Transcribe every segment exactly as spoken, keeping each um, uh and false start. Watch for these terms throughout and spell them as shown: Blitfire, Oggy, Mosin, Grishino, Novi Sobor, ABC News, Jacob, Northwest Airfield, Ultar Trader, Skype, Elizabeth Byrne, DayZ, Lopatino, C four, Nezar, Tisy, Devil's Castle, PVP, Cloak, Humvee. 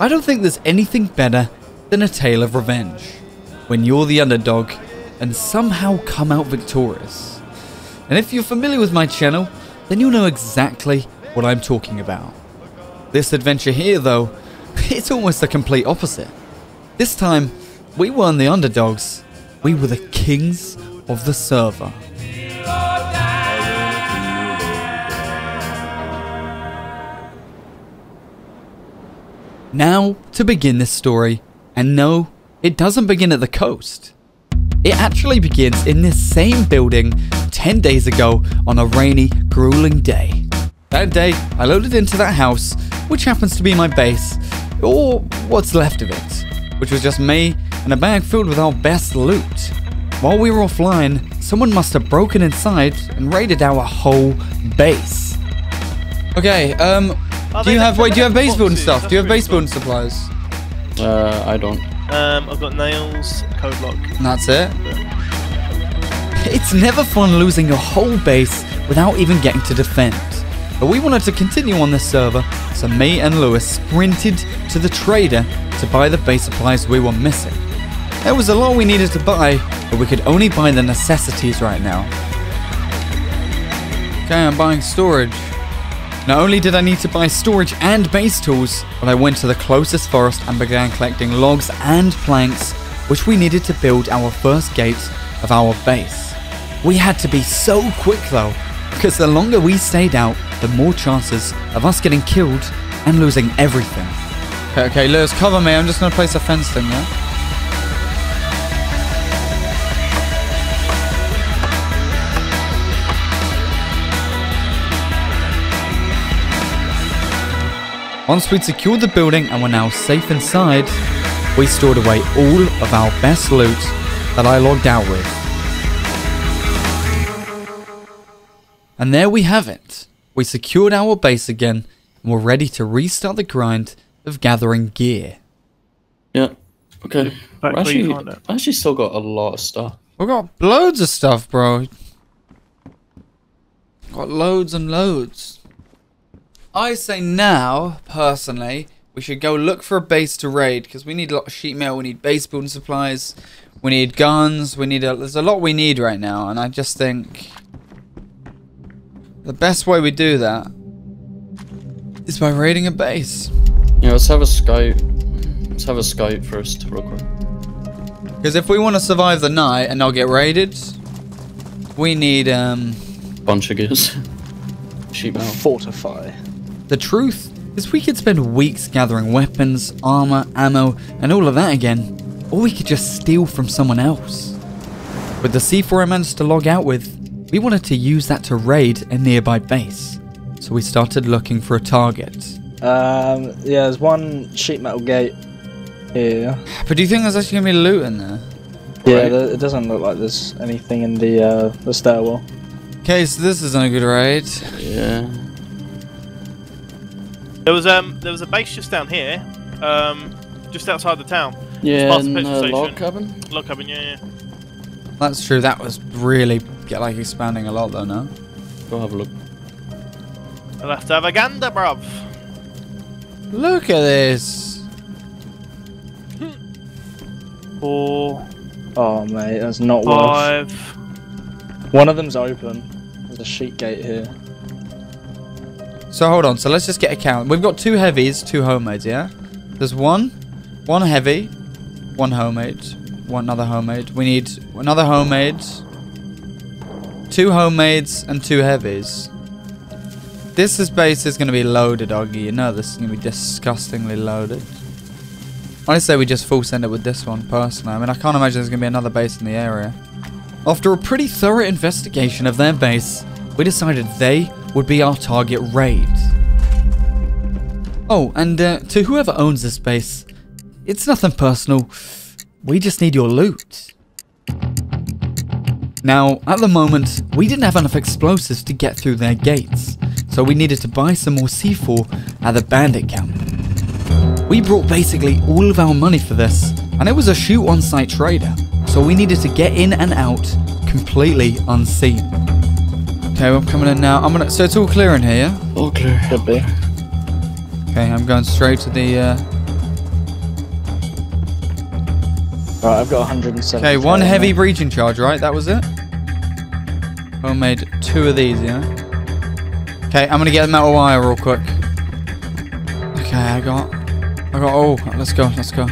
I don't think there's anything better than a tale of revenge, when you're the underdog and somehow come out victorious. And if you're familiar with my channel, then you'll know exactly what I'm talking about. This adventure here though, it's almost the complete opposite. This time, we weren't the underdogs, we were the kings of the server. Now, to begin this story, and no, it doesn't begin at the coast. It actually begins in this same building ten days ago on a rainy, grueling day. That day, I loaded into that house, which happens to be my base, or what's left of it, which was just me and a bag filled with our best loot. While we were offline, someone must have broken inside and raided our whole base. Okay, um, do you have, wait, do you have base building stuff? Do you have base building supplies? Uh, I don't. Um, I've got nails, code block. And that's it. It's never fun losing your whole base without even getting to defend. But we wanted to continue on this server, so me and Lewis sprinted to the trader to buy the base supplies we were missing. There was a lot we needed to buy, but we could only buy the necessities right now. Okay, I'm buying storage. Not only did I need to buy storage and base tools, but I went to the closest forest and began collecting logs and planks, which we needed to build our first gate of our base. We had to be so quick though, because the longer we stayed out, the more chances of us getting killed and losing everything. Okay, okay, Lewis, cover me. I'm just going to place a fence thing, yeah? Once we'd secured the building and were now safe inside, we stored away all of our best loot that I logged out with. And there we have it. We secured our base again and we're ready to restart the grind of gathering gear. Yeah, okay. I actually, actually still got a lot of stuff. We've got loads of stuff, bro. Got loads and loads. I say now, personally, we should go look for a base to raid because we need a lot of sheet metal, we need base building supplies, we need guns, we need a, there's a lot we need right now, and I just think the best way we do that is by raiding a base. Yeah, let's have a Skype. Let's have a Skype first, real quick. Because if we want to survive the night and not get raided, we need um bunch of gears. Sheep metal. Fortify. The truth is we could spend weeks gathering weapons, armor, ammo, and all of that again, or we could just steal from someone else. With the C four I managed to log out with, we wanted to use that to raid a nearby base, so we started looking for a target. Um, yeah, there's one sheet metal gate here. But do you think there's actually going to be loot in there? Yeah, right. It doesn't look like there's anything in the, uh, the stairwell. Okay, so this isn't a good raid. Yeah. There was, um, there was a base just down here, um, just outside the town. Yeah, in the uh, log cabin? Log cabin, yeah, yeah. That's true, that was really... Get like expanding a lot though now. Go have a look. I'll have to have a gander, bruv. Look at this. Four. Oh mate, that's not five. Worth. One of them's open. There's a sheet gate here. So hold on. So let's just get a count. We've got two heavies, two homemades. Yeah. There's one, one heavy, one homemade, one another homemade. We need another homemade. Two homemades and two heavies. This is base is going to be loaded, Oggy. You know this is going to be disgustingly loaded. I say we just full send it with this one, personally. I mean, I can't imagine there's going to be another base in the area. After a pretty thorough investigation of their base, we decided they would be our target raid. Oh, and uh, to whoever owns this base, it's nothing personal. We just need your loot. Now, at the moment, we didn't have enough explosives to get through their gates, so we needed to buy some more C four at the bandit camp. We brought basically all of our money for this, and it was a shoot on-site trader, so we needed to get in and out completely unseen. Okay, well, I'm coming in now. I'm gonna. So it's all clear in here, yeah? All clear. Should be. Okay, I'm going straight to the uh, Right, I've got one hundred seven. Okay, one heavy there. breaching charge, right? That was it? I made two of these, yeah? Okay, I'm gonna get a metal wire real quick. Okay, I got... I got... Oh, let's go, let's go.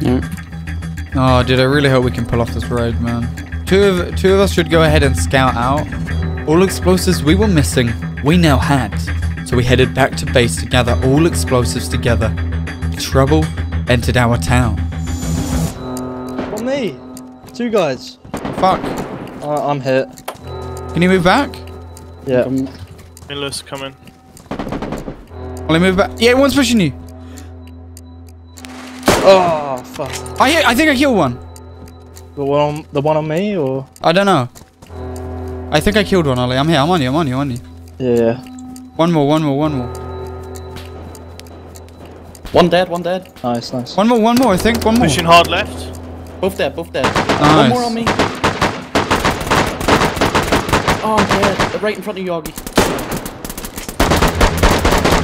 Mm. Oh, dude, I really hope we can pull off this raid, man. Two of, two of us should go ahead and scout out all explosives we were missing. We now had. So we headed back to base to gather all explosives together. Trouble entered our town. Me. Two guys. Fuck. Uh, I'm hit. Can you move back? Yeah. Endless coming. Will I move back? Yeah, one's pushing you. Oh fuck. I I think I killed one. The one on the one on me or? I don't know. I think I killed one, Ollie. I'm here. I'm on you. I'm on you. I'm on you. Yeah. One more. One more. One more. One dead. One dead. Nice. Nice. One more. One more. I think. One more. Pushing hard left. Both dead, both dead. Nice. One more on me. Oh, I'm dead. They're right in front of you, Oggy.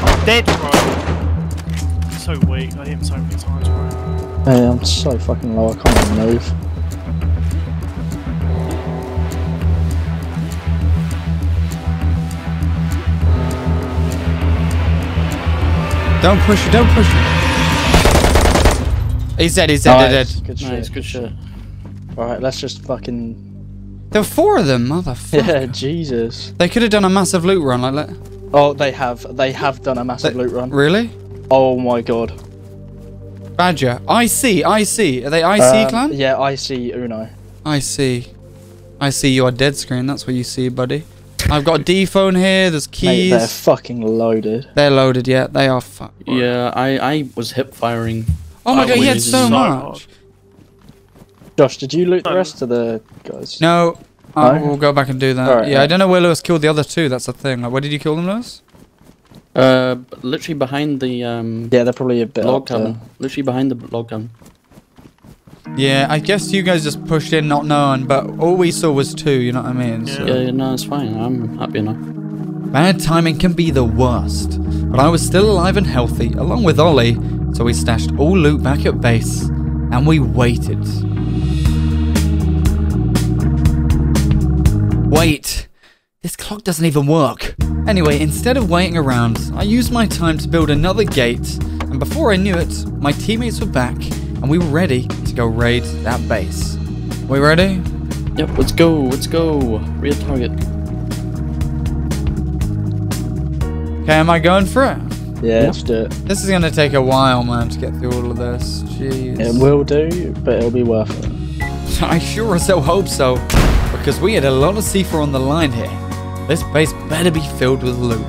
I'm dead, bro. So weak. I hit him so many times, bro. Hey, I'm so fucking low. I can't even move. Don't push it, don't push it. He's dead, he's dead, nice. dead, dead. Good shit, nice, good shit. Alright, let's just fucking... There were four of them, motherfucker. Yeah, Jesus. They could have done a massive loot run like that. Oh, they have. They have done a massive they... loot run. Really? Oh my god. Badger. I C, I C. Are they I C um, clan? Yeah, I C Uno. I see. I see your dead screen, that's what you see, buddy. I've got a D phone here, there's keys. Mate, they're fucking loaded. They're loaded, yeah, they are fucked. Yeah, I, I was hip firing. Oh my I god, he had so much. Josh, did you loot the rest of the guys? No, I no? will go back and do that. Right, yeah, right. I don't know where Lewis killed the other two, that's the thing. Like, where did you kill them, Lewis? Uh, literally behind the um... Yeah, they're probably a bit log cabin. Literally behind the log cabin. Yeah, I guess you guys just pushed in not knowing, but all we saw was two, you know what I mean? Yeah, so. yeah no, it's fine. I'm happy enough. Bad timing can be the worst, but I was still alive and healthy, along with Ollie, so we stashed all loot back at base, and we waited. Wait! This clock doesn't even work! Anyway, instead of waiting around, I used my time to build another gate, and before I knew it, my teammates were back, and we were ready to go raid that base. We ready? Yep, let's go, let's go! Real target. Okay, am I going for it? Yeah, let's do it. This is going to take a while, man, to get through all of this. Jeez. It will do, but it'll be worth it. I sure as hell hope so, because we had a lot of C four on the line here. This base better be filled with loot.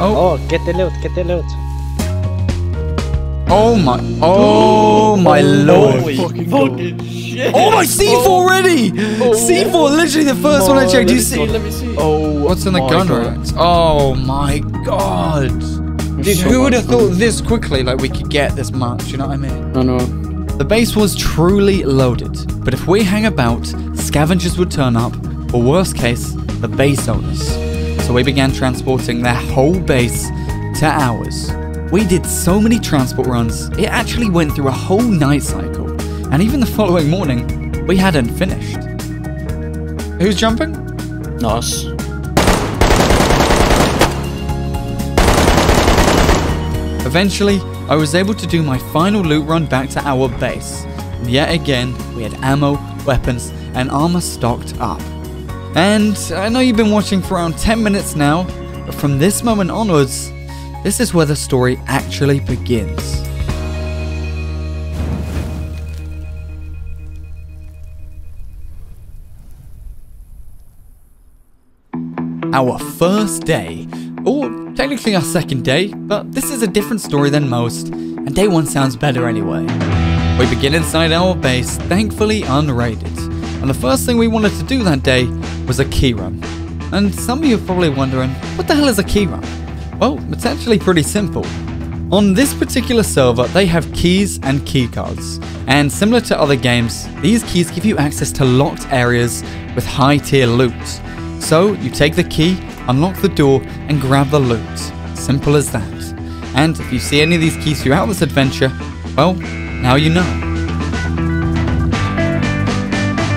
oh. oh, get the loot, get the loot. Oh my, oh my lord. Oh my C four already! C four, literally the first one I checked. Do you see? Let me see. Oh, what's in the gun racks? Oh my god. Dude, who would have thought this quickly, like we could get this much, you know what I mean? I know. The base was truly loaded, but if we hang about, scavengers would turn up, or worst case, the base owners. So we began transporting their whole base to ours. We did so many transport runs, it actually went through a whole night cycle, and even the following morning, we hadn't finished. Who's jumping? Nice. Eventually, I was able to do my final loot run back to our base, and yet again, we had ammo, weapons, and armor stocked up. And I know you've been watching for around ten minutes now, but from this moment onwards, this is where the story actually begins. Our first day, or technically our second day, but this is a different story than most, and day one sounds better anyway. We begin inside our base, thankfully unraided, and the first thing we wanted to do that day was a key run. And some of you are probably wondering, what the hell is a key run? Well, it's actually pretty simple. On this particular server, they have keys and keycards, and similar to other games, these keys give you access to locked areas with high tier loot. So you take the key, unlock the door, and grab the loot. Simple as that. And if you see any of these keys throughout this adventure, well, now you know.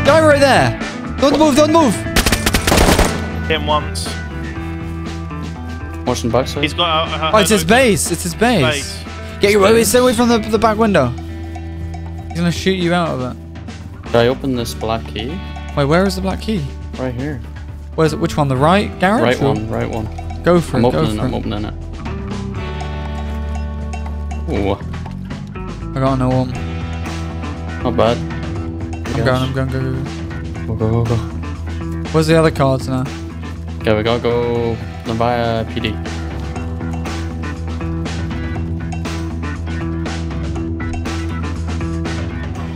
Die right there! Don't move, don't move! Hit him once. Watching backside. He's got. A, a, oh, it's his base! It's his base! base. Get your way, stay away from the, the back window. He's gonna shoot you out of it. Did I open this black key? Wait, where is the black key? Right here. Where's it? Which one? The right garage? Right or? one, right one. Go for I'm it, opening, go for I'm it. opening it. Ooh. I got no one. Not bad. I'm going, I'm going, go, go, go. Go, go, go, go. Where's the other cards now? Okay, we gotta go Nevada P D.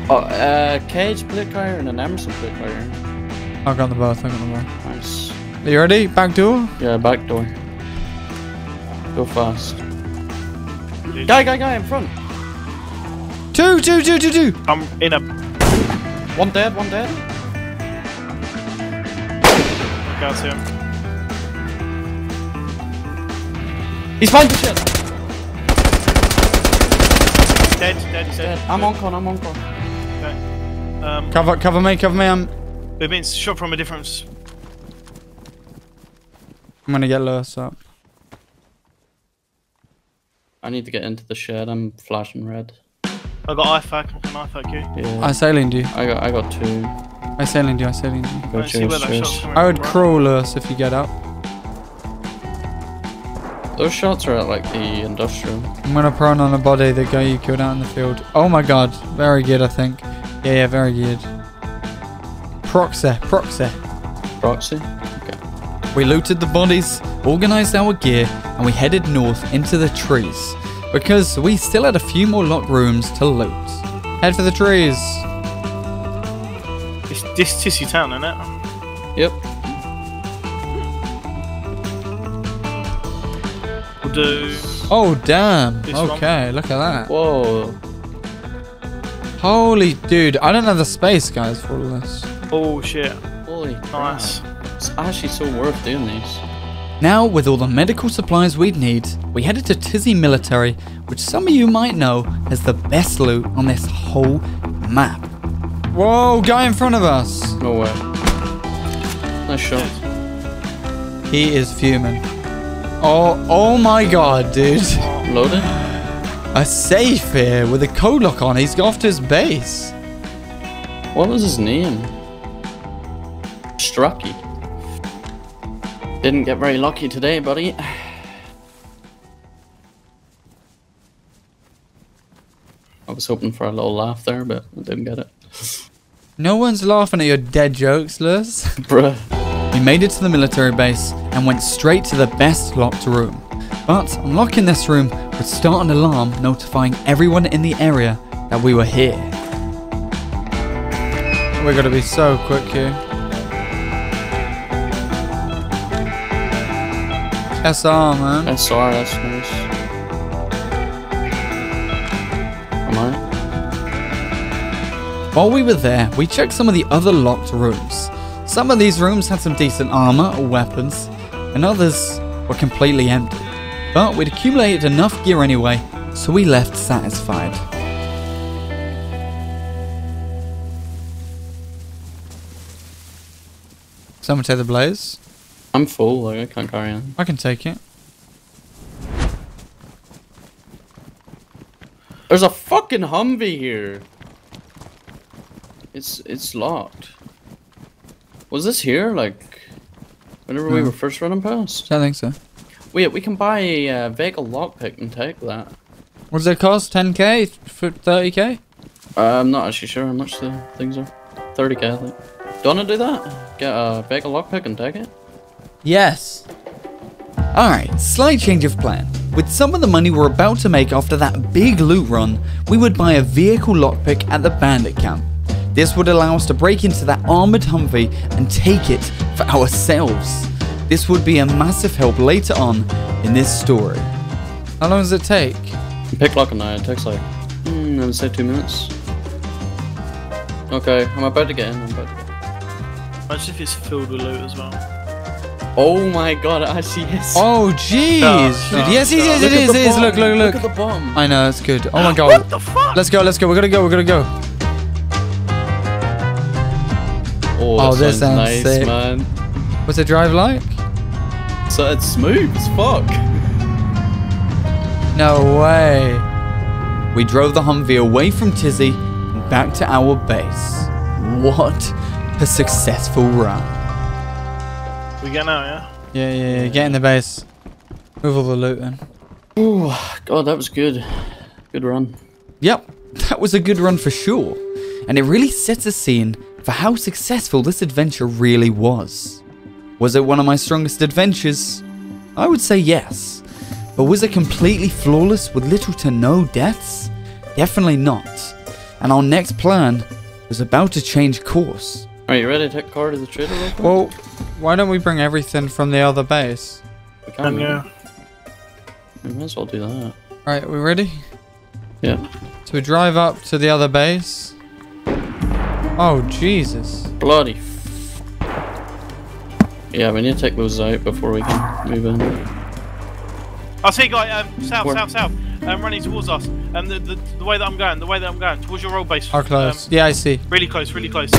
Oh, uh, Cage Blitfire and an Emerson Blitfire. I got the both, I got them both. Nice. Are you ready? Back door? Yeah, back door. Go fast. Dude. Guy, guy, guy in front. Two, two, two, two, two. I'm in a. One dead, one dead. Can't see him. He's behind the shit. Dead, dead, he's dead. dead. I'm on con, I'm on con. Okay. Um, cover, cover me, cover me. I'm. We've been shot from a different. I'm gonna get loose up. I need to get into the shed. I'm flashing red. I got I F A C. I can I F A C you. Yeah. I sailing you. I got I got two. I sailing you. I sailing you. Go I, chase, see where that shot's I would crawl us if you get up. Those shots are at like the industrial. I'm gonna prone on the body. The guy you killed out in the field. Oh my god. Very good. I think. Yeah, yeah. Very good. Proxy. Proxy. Proxy. Okay. We looted the bodies, organized our gear, and we headed north into the trees because we still had a few more locked rooms to loot. Head for the trees. It's this Tisy town, isn't it? Yep. We'll do. Oh damn! This okay, one. Look at that. Whoa! Holy dude! I don't have the space, guys, for all this. Oh shit! Holy nice. Crap. It's actually so worth doing these. Now, with all the medical supplies we'd need, we headed to Tisy Military, which some of you might know has the best loot on this whole map. Whoa, guy in front of us! No way. Nice shot. He is fuming. Oh, oh my god, dude. Loaded? A safe here with a code lock on. He's off to his base. What was his name? Strucky. Didn't get very lucky today, buddy. I was hoping for a little laugh there, but I didn't get it. No one's laughing at your dead jokes, Lewis. Bruh. We made it to the military base and went straight to the best locked room. But unlocking this room would start an alarm notifying everyone in the area that we were here. We're gonna be so quick here. S R, man. S R, that's nice. Am I? While we were there, we checked some of the other locked rooms. Some of these rooms had some decent armor or weapons, and others were completely empty. But we'd accumulated enough gear anyway, so we left satisfied. Someone take the blaze. I'm full, like, I can't carry on. I can take it. There's a fucking Humvee here. It's it's locked. Was this here, like, whenever no. we were first running past? I think so. Wait, we can buy a uh, vehicle lockpick and take that. What does it cost? ten K? thirty K? Uh, I'm not actually sure how much the things are. thirty K, I think. Do you want to do that? Get a vehicle lockpick and take it? Yes. Alright, slight change of plan. With some of the money we're about to make after that big loot run, we would buy a vehicle lockpick at the bandit camp. This would allow us to break into that armoured Humvee and take it for ourselves. This would be a massive help later on in this story. How long does it take? Pick lock and I, it takes like, hmm, I would say two minutes. Okay, I'm about to get in, I'm about to get in. Imagine if it's filled with loot as well. Oh my god, I see his. Oh jeez. No, no, yes, no. yes, it is, it is. Look, look, look. Look at the bomb. I know, it's good. Oh my god. What the fuck? Let's go, let's go. We're gonna go, we're gonna go. Oh, oh this sounds nice, sick. man. What's the drive like? So it's smooth as fuck. No way. We drove the Humvee away from Tisy and back to our base. What a successful run. We go now, yeah? Yeah, yeah, yeah. Get in the base. Move all the loot then. Oh, God, that was good. Good run. Yep, that was a good run for sure. And it really sets a scene for how successful this adventure really was. Was it one of my strongest adventures? I would say yes. But was it completely flawless with little to no deaths? Definitely not. And our next plan was about to change course. Are you ready to take car to the trader real quick? Well, why don't we bring everything from the other base? We can, yeah. We might as well do that. Alright, we ready? Yeah. So we drive up to the other base. Oh, Jesus. Bloody fuck. Yeah, we need to take those out before we can move in. I see, guy. Um, south, Where? south, south. Um, running towards us. And um, the, the the way that I'm going, the way that I'm going towards your roll base. How close? Um, yeah, I see. Really close, really close.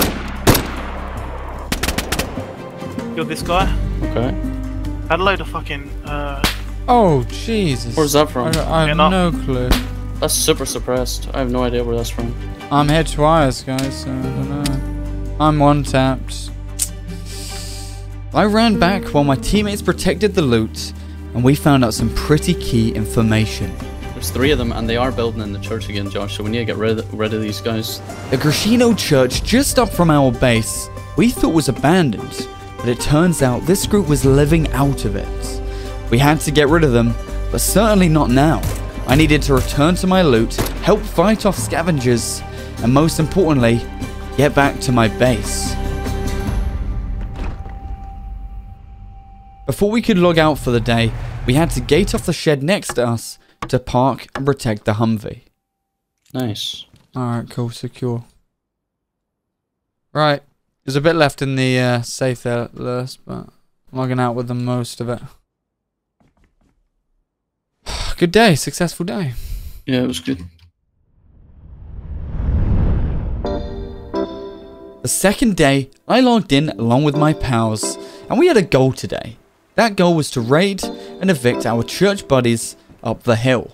Killed this guy. Okay. Had a load of fucking. Uh... Oh Jesus. Where's that from? I, I have no clue. That's super suppressed. I have no idea where that's from. I'm head twice, guys. So I don't know. I'm one tapped. I ran back while my teammates protected the loot, and we found out some pretty key information. There's three of them, and they are building in the church again, Josh, so we need to get rid of, rid of these guys. The Grishino church just up from our base we thought was abandoned, but it turns out this group was living out of it. We had to get rid of them, but certainly not now. I needed to return to my loot, help fight off scavengers, and most importantly, get back to my base. Before we could log out for the day, we had to gate off the shed next to us to park and protect the Humvee. Nice. Alright, cool, secure. Right, there's a bit left in the uh, safe there, Lewis, but I'm logging out with the most of it. Good day, successful day. Yeah, it was good. The second day, I logged in along with my pals, and we had a goal today. That goal was to raid and evict our church buddies up the hill.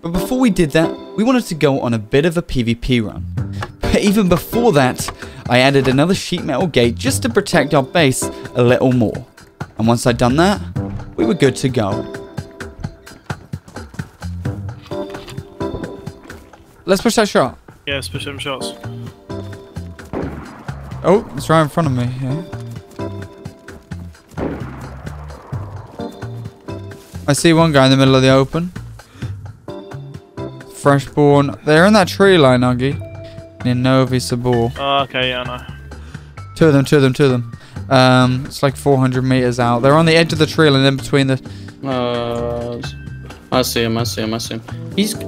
But before we did that, we wanted to go on a bit of a PvP run. But even before that, I added another sheet metal gate just to protect our base a little more. And once I'd done that, we were good to go. Let's push that shot. Yeah, let's push them shots. Oh, it's right in front of me. Yeah. I see one guy in the middle of the open. Freshborn. They're in that tree line, Oggy. Near Novi Sobor. Oh, okay, yeah, I know. Two of them, two of them, two of them. Um, it's like four hundred meters out. They're on the edge of the tree line in between the... Uh, I see him, I see him, I see him. He's...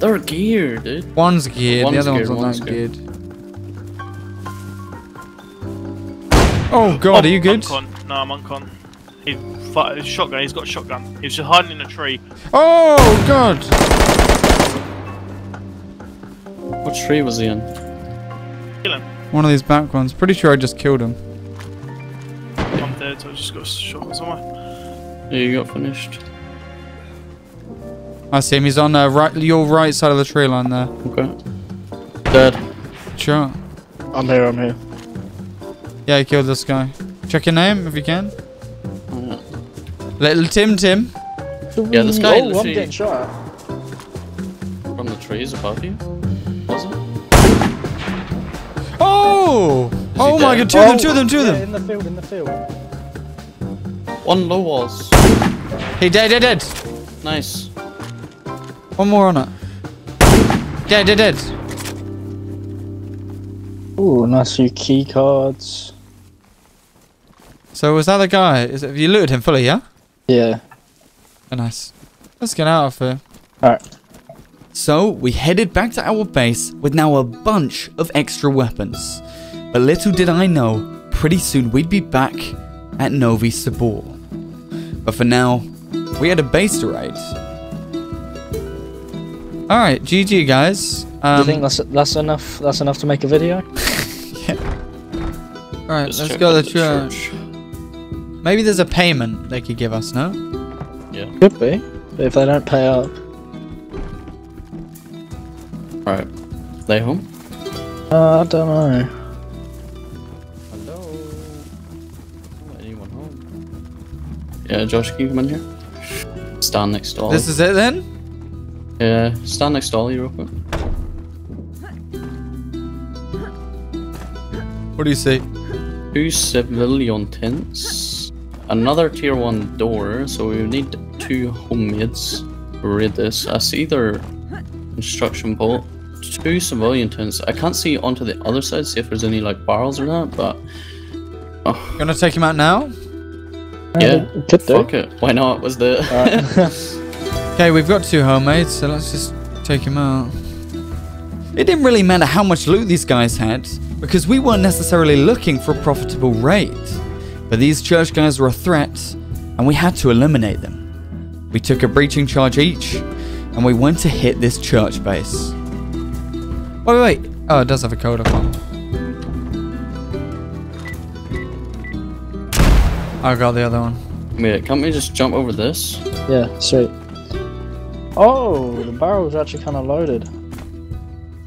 They're geared, dude. One's geared, one's the other geared, one's, one's not geared. geared. Oh, God, oh, are you good? I'm con. No, I'm on con. He... Shotgun, he's got a shotgun. He's just hiding in a tree. Oh, God! What tree was he in? Kill him. One of these back ones. Pretty sure I just killed him. I'm dead, so I just got a shotgun somewhere. Yeah, you got finished. I see him. He's on uh, right, your right side of the tree line there. Okay. Dead. Sure. I'm here, I'm here. Yeah, you killed this guy. Check your name if you can. Little Tim Tim. Yeah, this guy oh, I'm getting shot at. From the trees above you? Was it? Oh! Is oh my dead? God, two oh. of them, two of them, two of them! Yeah, in the field, in the field. One low walls. He dead, dead, dead. Nice. One more on it. Dead, dead, dead. Ooh, nice few key cards. So was that the guy? Is it, have you looted him fully, yeah? Yeah. Oh, nice. Let's get out of here. Alright. So, we headed back to our base with now a bunch of extra weapons. But little did I know, pretty soon we'd be back at Novi Sobor. But for now, we had a base to raid. Alright, G G guys. Um, you think that's, that's enough That's enough to make a video? Yeah. Alright, let's go to the church. Maybe there's a payment they could give us, no? Yeah. Could be, but if they don't pay up. Alright, they home? Uh, I don't know. Hello? Oh, anyone home? Yeah, Josh, can you come in here? Stand next to Ollie. This is it then? Yeah, stand next to Ollie real quick. What do you see? Two civilian tents, another tier one door, so we need two homemades to read this. I see their construction bolt. Two civilian tents. I can't see onto the other side, see if there's any like barrels or that, but... Oh. You wanna take him out now? Yeah, uh, fuck it. Why not? Was the... Right. Okay, we've got two homemades, so let's just take him out. It didn't really matter how much loot these guys had, because we weren't necessarily looking for a profitable raid. But these church guys were a threat, and we had to eliminate them. We took a breaching charge each, and we went to hit this church base. Wait, wait, wait. Oh, it does have a code up on. I got the other one. Wait, can't we just jump over this? Yeah, straight. Oh, the barrel's actually kind of loaded.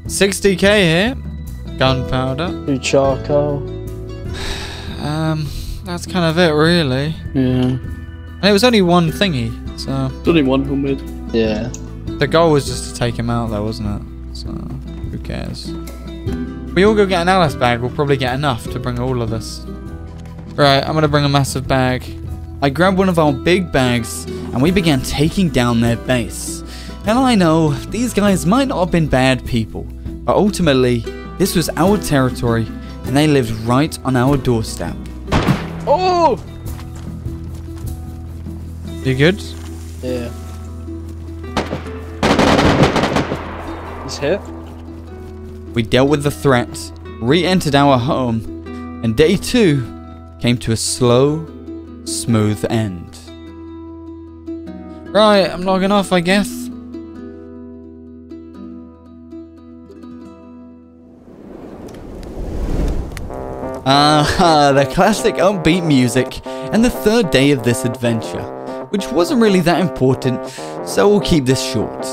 sixty K here. Gunpowder. Two charcoal. Um, that's kind of it, really. Yeah. And it was only one thingy, so. It's only one homemade. Yeah. The goal was just to take him out, though, wasn't it? So, who cares? We all go get an Alice bag. We'll probably get enough to bring all of this. Right, I'm gonna bring a massive bag. I grabbed one of our big bags, and we began taking down their base. And I know these guys might not have been bad people, but ultimately. This was our territory, and they lived right on our doorstep. Oh! You good? Yeah. He's hit. We dealt with the threat, re-entered our home, and day two came to a slow, smooth end. Right, I'm logging off, I guess. Ah, the classic upbeat music, and the third day of this adventure, which wasn't really that important, so we'll keep this short.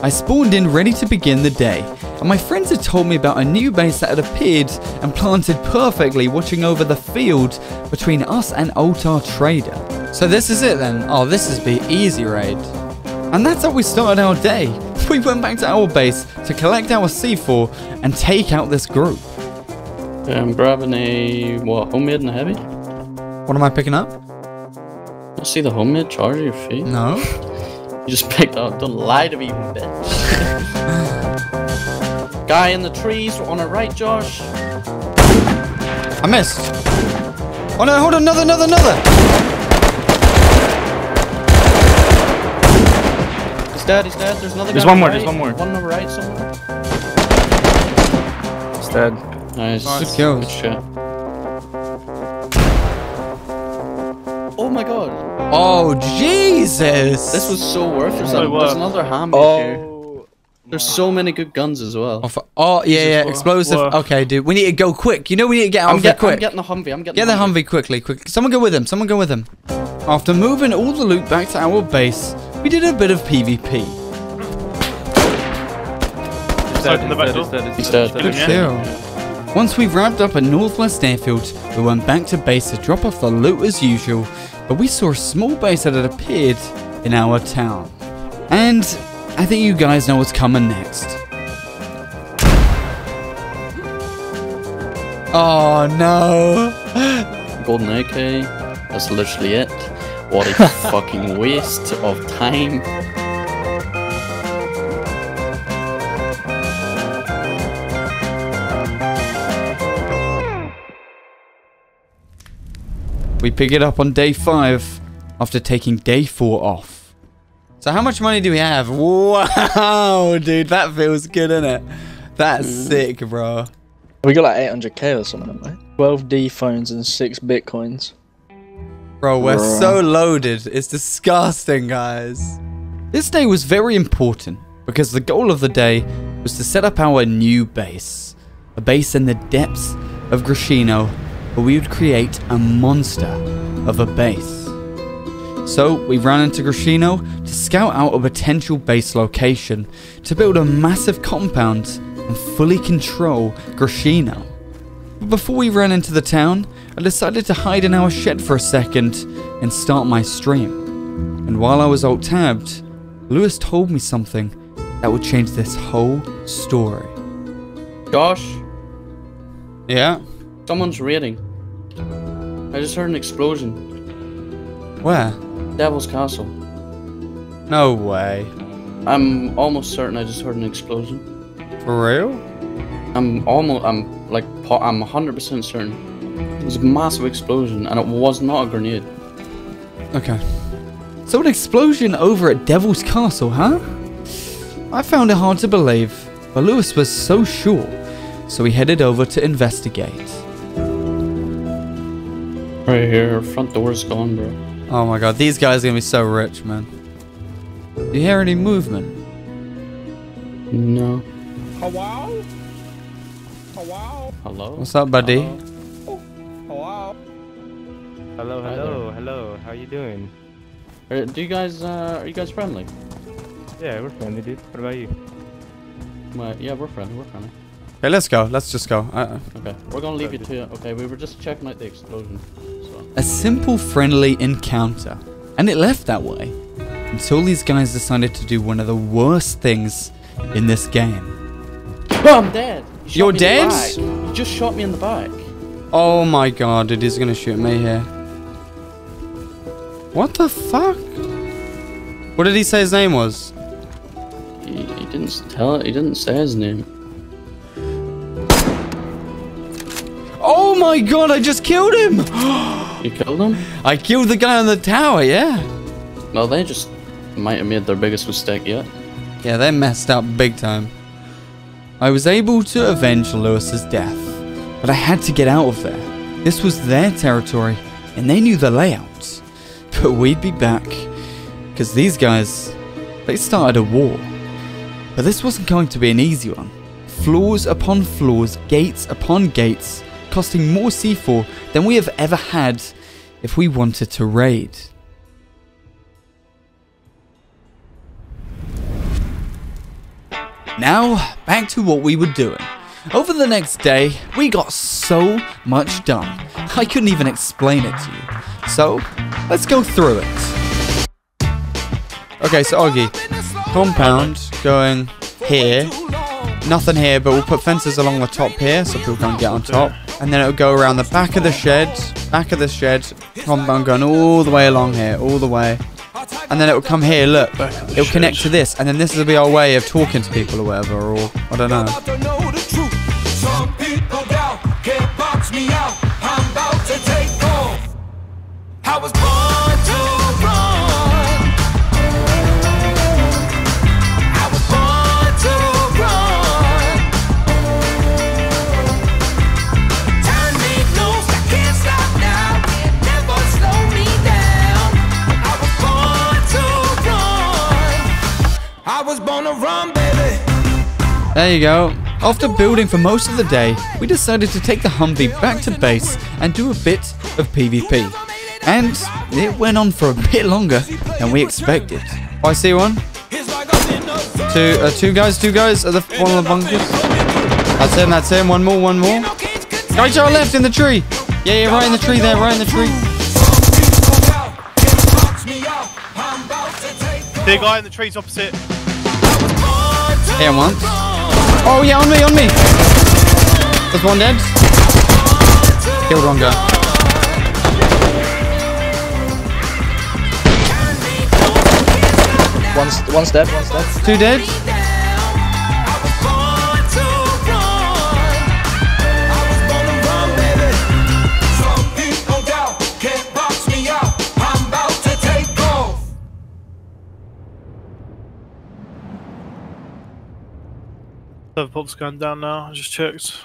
I spawned in ready to begin the day, and my friends had told me about a new base that had appeared and planted perfectly watching over the field between us and Ultar Trader. So this is it then. Oh, this is the easy raid. And that's how we started our day. We went back to our base to collect our C four and take out this group. I'm grabbing a, what, homemade and a heavy? What am I picking up? I see the homemade charge of your feet. No. You just picked up. Don't lie to me, bitch. Guy in the trees on our right, Josh. I missed. Oh no, hold on, another, another, another. He's dead, he's dead. There's another guy. There's one more, right. There's one more. One on the right somewhere. He's dead. Nice. Nice. Good, good shit. Oh my god. Oh Jesus. This was so worth it. Really There's another hammer oh. here. There's so many good guns as well. Oh, for, oh yeah, yeah. Explosive. Worth. Okay, dude. We need to go quick. You know we need to get out of here quick. I'm getting the Humvee. I'm getting Get the Humvee. Humvee quickly. Quick. Someone go with him. Someone go with him. After moving all the loot back to our base, we did a bit of P v P. He's dead. He's dead. He's dead. Once we've wrapped up at Northwest Airfield, we went back to base to drop off the loot as usual, but we saw a small base that had appeared in our town. And I think you guys know what's coming next. Oh no! Golden A K, that's literally it. What a fucking waste of time. We pick it up on day five after taking day four off. So how much money do we have? Wow, dude, that feels good, innit? That's mm. sick, bro. We got like eight hundred K or something, right? twelve D phones and six bitcoins. Bro, we're Bruh. so loaded. It's disgusting, guys. This day was very important because the goal of the day was to set up our new base. A base in the depths of Grishino, where we would create a monster of a base. So we ran into Grishino to scout out a potential base location to build a massive compound and fully control Grishino. But before we ran into the town, I decided to hide in our shed for a second and start my stream. And while I was alt-tabbed, Lewis told me something that would change this whole story. Josh? Yeah? Someone's raiding. I just heard an explosion. Where? Devil's Castle. No way. I'm almost certain I just heard an explosion. For real? I'm almost, I'm like, I'm one hundred percent certain. It was a massive explosion and it was not a grenade. Okay. So an explosion over at Devil's Castle, huh? I found it hard to believe, but Lewis was so sure. So we headed over to investigate. Right here, front door's gone, bro. Oh my god, these guys are gonna be so rich, man. Do you hear any movement? No. Hello? Hello? Hello? What's up, buddy? Hello? Hello? Hello, hello, hello. How you doing? Are, do you guys, uh, are you guys friendly? Yeah, we're friendly, dude. What about you? My, yeah, we're friendly, we're friendly. Okay, let's go. Let's just go. Uh, okay, we're gonna leave you to it. Okay, we were just checking out the explosion. So. A simple friendly encounter. And it left that way. Until these guys decided to do one of the worst things in this game. Oh, I'm dead. You You're dead? You just shot me in the back. Oh my god, it is gonna shoot me here. What the fuck? What did he say his name was? He, he didn't tell it. He didn't say his name. Oh my god, I just killed him! You killed him? I killed the guy on the tower, yeah. Well, they just might have made their biggest mistake yet. Yeah, they messed up big time. I was able to avenge Lewis's death, but I had to get out of there. This was their territory, and they knew the layouts. But we'd be back, because these guys, they started a war. But this wasn't going to be an easy one. Floors upon floors, gates upon gates, costing more C four than we have ever had if we wanted to raid. Now, back to what we were doing. Over the next day, we got so much done. I couldn't even explain it to you. So, let's go through it. Okay, so Oggy. Compound going here. Nothing here, but we'll put fences along the top here so people can't get on top. And then it'll go around the back of the shed. Back of the shed. Compound going all the way along here. All the way. And then it'll come here, look, it'll connect to this, and then this will be our way of talking to people or whatever, or, I don't know. There you go. After building for most of the day, we decided to take the Humvee back to base and do a bit of PvP. And it went on for a bit longer than we expected. Oh, I see one. Two, uh, two guys, two guys at the one of the bunkers. That's him, that's him. One more, one more. Go to our left in the tree. Yeah, yeah, right in the tree there, right in the tree. The guy in the tree's opposite. Here once. Oh yeah, on me, on me! There's one dead. Killed one guy. One's, one's dead, one's dead. Two dead. Pop's going down now, I just checked.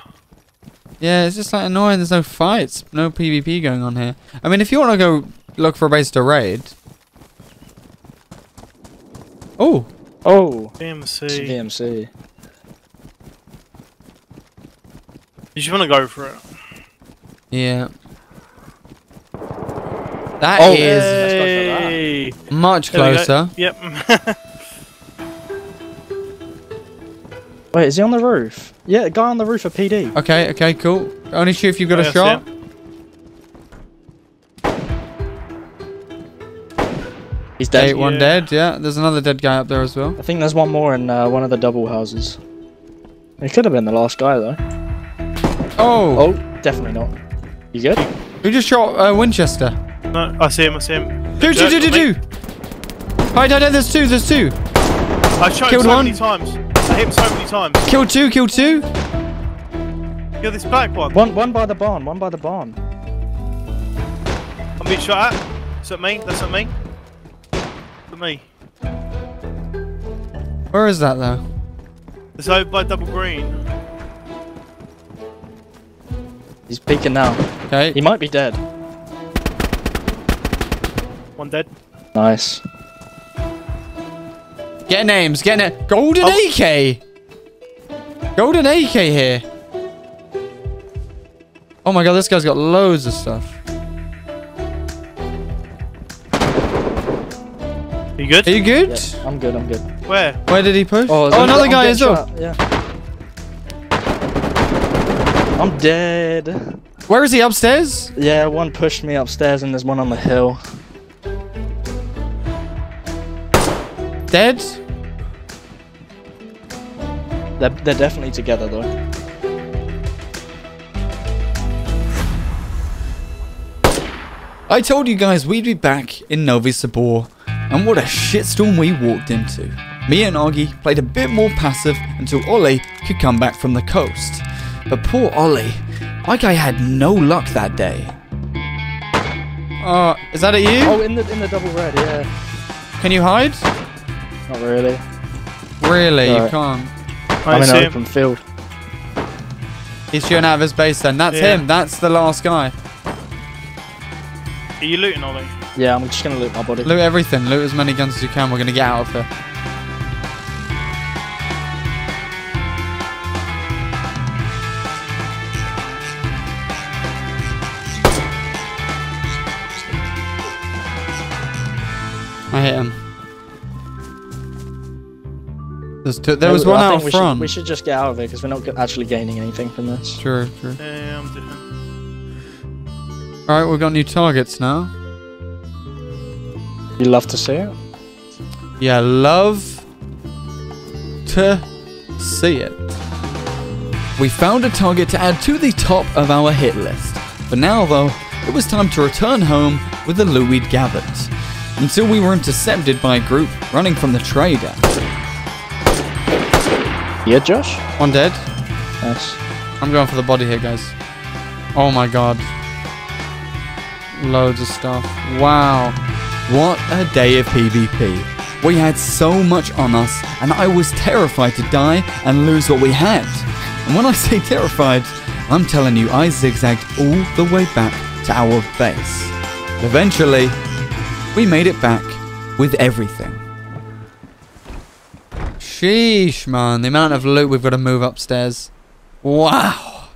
Yeah, it's just like annoying. There's no fights, no PvP going on here. I mean, if you want to go look for a base to raid. Oh, oh, D M C. D M C. You just want to go for it. Yeah. That oh, is that. much there closer. Yep. Wait, is he on the roof? Yeah, the guy on the roof of P D. Okay, okay, cool. Only shoot if you've got oh, a yes, shot. Yeah. He's dead. Eight, yeah. One dead, yeah. There's another dead guy up there as well. I think there's one more in uh, one of the double houses. It could have been the last guy, though. Oh! Oh, definitely not. You good? Who just shot uh, Winchester? No, I see him, I see him. Two, two, two, two, two! Alright, no, no, there's two, there's two! I shot him so one. many times. I hit him so many times. Killed two, killed two! Kill this back one. One one by the barn, one by the barn. I'm being shot at. Is that me? That's not me? me. Where is that though? It's over by double green. He's peeking now. Okay. He might be dead. One dead. Nice. Get names, get a golden oh. A K! Golden A K here. Oh my god, this guy's got loads of stuff. You good? Are you good? Yeah, I'm good, I'm good. Where? Where did he push? Oh, oh another guy is up. Yeah. I'm dead. Where is he? Upstairs? Yeah, one pushed me upstairs and there's one on the hill. Dead? They're, they're definitely together though. I told you guys we'd be back in Novi Sobor. And what a shitstorm we walked into. Me and Oggy played a bit more passive until Ollie could come back from the coast. But poor Ollie, like I had no luck that day. Oh, uh, is that at you? Oh, in the in the double red, yeah. Can you hide? Not really. Really, no. You can't. I'm in an open field. He's shooting out of his base then. That's yeah. him. That's the last guy. Are you looting, Ollie? Yeah, I'm just gonna loot my body. Loot everything. Loot as many guns as you can. We're gonna get out of here. I hit him. There's two, there was one out front. We should just get out of here because we're not actually gaining anything from this. True, true. Yeah, I'm doing it. Alright, we've got new targets now. You love to see it? Yeah, love to see it. We found a target to add to the top of our hit list. For now, though, it was time to return home with the loot we'd gathered. Until we were intercepted by a group running from the trader. Yeah, Josh? One dead. Nice. I'm going for the body here, guys. Oh my god. Loads of stuff. Wow. What a day of PvP. We had so much on us, and I was terrified to die and lose what we had. And when I say terrified, I'm telling you, I zigzagged all the way back to our base. Eventually, we made it back with everything. Sheesh, man. The amount of loot we've got to move upstairs. Wow.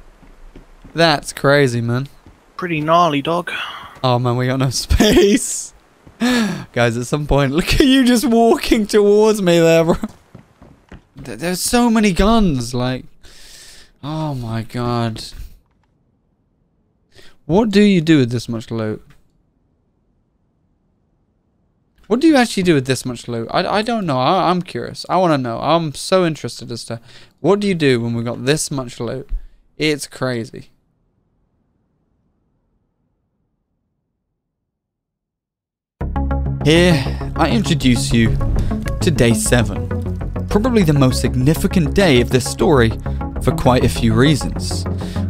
That's crazy, man. Pretty gnarly, dog. Oh, man, we got no space. Guys, at some point, look at you just walking towards me there, bro. There's so many guns, like... Oh my god. What do you do with this much loot? What do you actually do with this much loot? I, I don't know. I, I'm curious. I want to know. I'm so interested as to... What do you do when we got this much loot? It's crazy. Here, I introduce you to day seven, probably the most significant day of this story for quite a few reasons.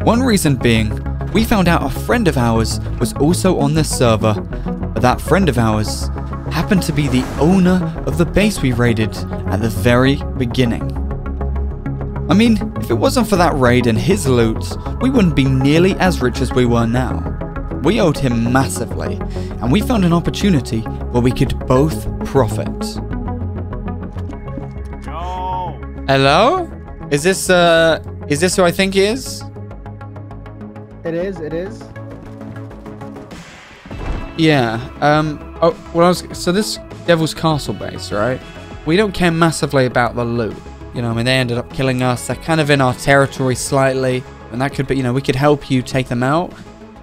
One reason being, we found out a friend of ours was also on this server, but that friend of ours happened to be the owner of the base we raided at the very beginning. I mean, if it wasn't for that raid and his loot, we wouldn't be nearly as rich as we were now. We owed him massively, and we found an opportunity where we could both profit. No. Hello? Is this, uh, is this who I think he is? It is, it is. Yeah, um, oh, well, I was, so this Devil's Castle base, right? We don't care massively about the loot. You know, I mean, they ended up killing us. They're kind of in our territory slightly, and that could be, you know, we could help you take them out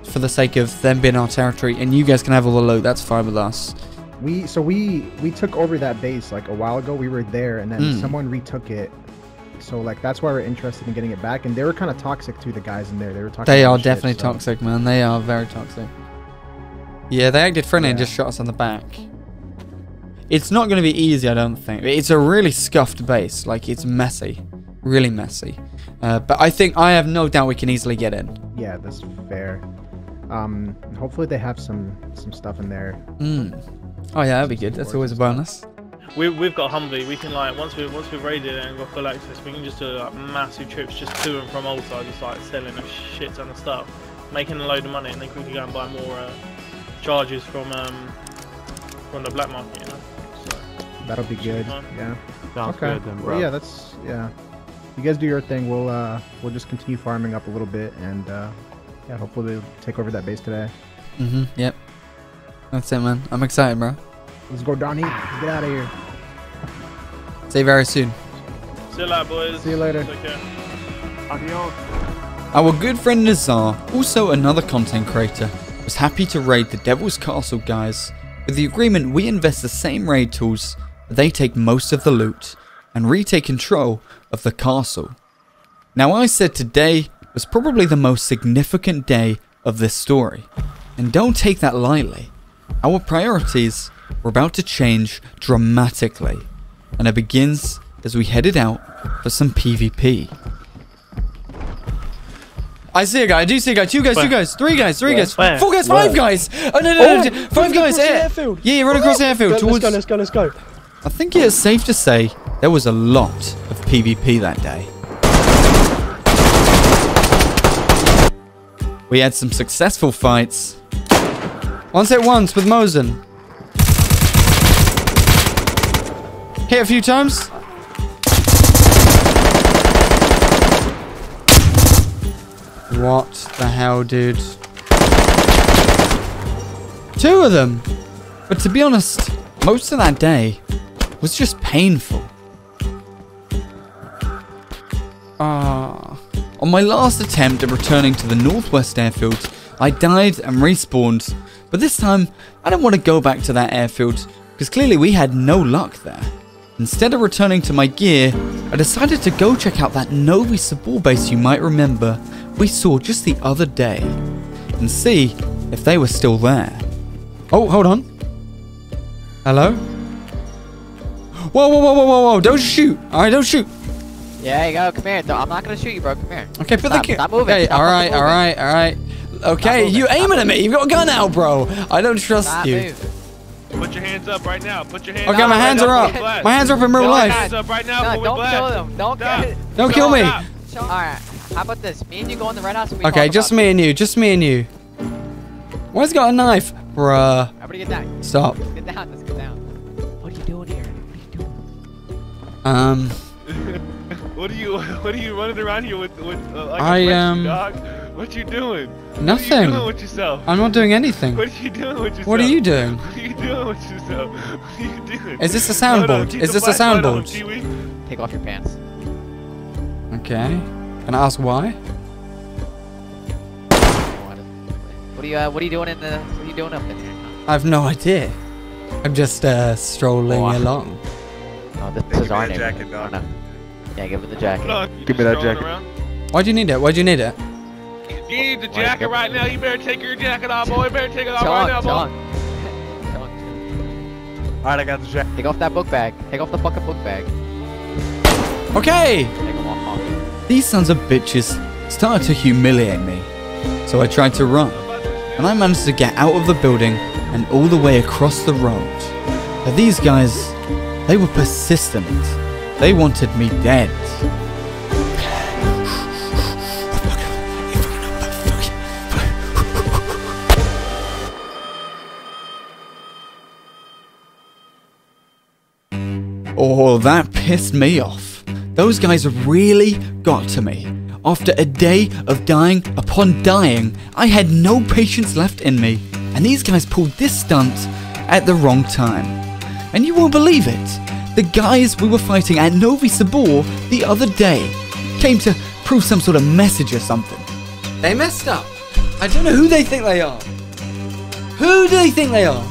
for the sake of them being our territory, and you guys can have all the loot. That's fine with us. We so we we took over that base like a while ago. We were there, and then mm. someone retook it. So like that's why we're interested in getting it back. And they were kind of toxic to the guys in there. They were toxic. They are shit, definitely so. toxic, man. They are very toxic. Yeah, they acted friendly yeah. and just shot us in the back. It's not going to be easy, I don't think. It's a really scuffed base. Like it's messy, really messy. Uh, but I think I have no doubt we can easily get in. Yeah, that's fair. Um, hopefully they have some some stuff in there. Mm. Oh yeah, that'd be good. That's always a bonus. We, we've got Humvee. We can like once we once we've raided it and got full access, we can just do like massive trips just to and from Ultar, just like selling a shit ton of stuff, making a load of money, and then we can go and buy more uh, charges from um from the black market. You know? So, that'll be good. Fun. Yeah. Sounds okay. Good then, bro. Yeah, that's yeah. You guys do your thing. We'll uh we'll just continue farming up a little bit and. Uh, Yeah, hopefully they'll take over that base today. Mm-hmm, yep. That's it, man. I'm excited, bro. Let's go down here. Let's get out of here. See you very soon. See you later, boys. See you later. Take care. Adios. Our good friend Nezar, also another content creator, was happy to raid the Devil's Castle guys with the agreement we invest the same raid tools, but they take most of the loot and retake control of the castle. Now, I said today was probably the most significant day of this story, and don't take that lightly. Our priorities were about to change dramatically, and it begins as we headed out for some PvP. I see a guy, I do see a guy, two guys, two guys, three guys, three guys, Where? four guys, five Where? guys! Oh no, no, no, no five guys, air! Yeah, run across the airfield let's towards... Let's go, let's go, let's go. I think it is safe to say there was a lot of PvP that day. We had some successful fights. Once hit once with Mosin. Hit a few times. What the hell, dude? Two of them. But to be honest, most of that day was just painful. Ah. Uh, On my last attempt at returning to the Northwest Airfield, I died and respawned, but this time I don't want to go back to that airfield because clearly we had no luck there. Instead of returning to my gear, I decided to go check out that Novi Sobor base you might remember we saw just the other day and see if they were still there. Oh, hold on. Hello? Whoa, whoa, whoa, whoa, whoa, whoa, don't shoot. All right, don't shoot. Yeah, you go. Come here. I'm not gonna shoot you, bro. Come here. Okay, but stop, the stop moving. Okay, all right, all right, all right. Okay, you aiming at me? You've got a gun out, bro. I don't trust stop you. Moving. Put your hands up right now. Put your hands. Okay, up. my hands are up. My hands are up in real life. Hands up right now. No, don't kill them. Don't kill. Don't kill me. All right. How about this? Me and you go in the red house. And we okay, just me and you. Just me and you. Why's got a knife, bruh? Everybody get down. Stop. Let's get down. Let's get down. What are you doing here? What are you doing? Um. What are you? What are you running around here with? with uh, like I am. Um, dog? What you doing? Nothing. What are you doing with yourself? I'm not doing anything. What are you doing with yourself? What are you doing? What are you doing with yourself? What are you doing? Is this a soundboard? Is this a soundboard? Take off your pants. Okay. Can I ask why? What are you? Uh, what are you doing in the? What are you doing up in there? I have no idea. I'm just uh, strolling oh, along. Oh, this, this is our jacket, dog. Yeah, give me the jacket. No, give me that jacket. Around. Why do you need it? Why do you need it? You need the jacket right now. You better take your jacket off, boy. You better take it off right now, boy. Alright, I got the jacket. Take off that book bag. Take off the fucking book bag. Okay! Take them off, off. These sons of bitches started to humiliate me. So I tried to run. And I managed to get out of the building and all the way across the road. But these guys, they were persistent. They wanted me dead. Oh, that pissed me off. Those guys really got to me. After a day of dying upon dying, I had no patience left in me, and these guys pulled this stunt at the wrong time. And you won't believe it, the guys we were fighting at Novi Sobor the other day came to prove some sort of message or something. They messed up. I don't know who they think they are. Who do they think they are?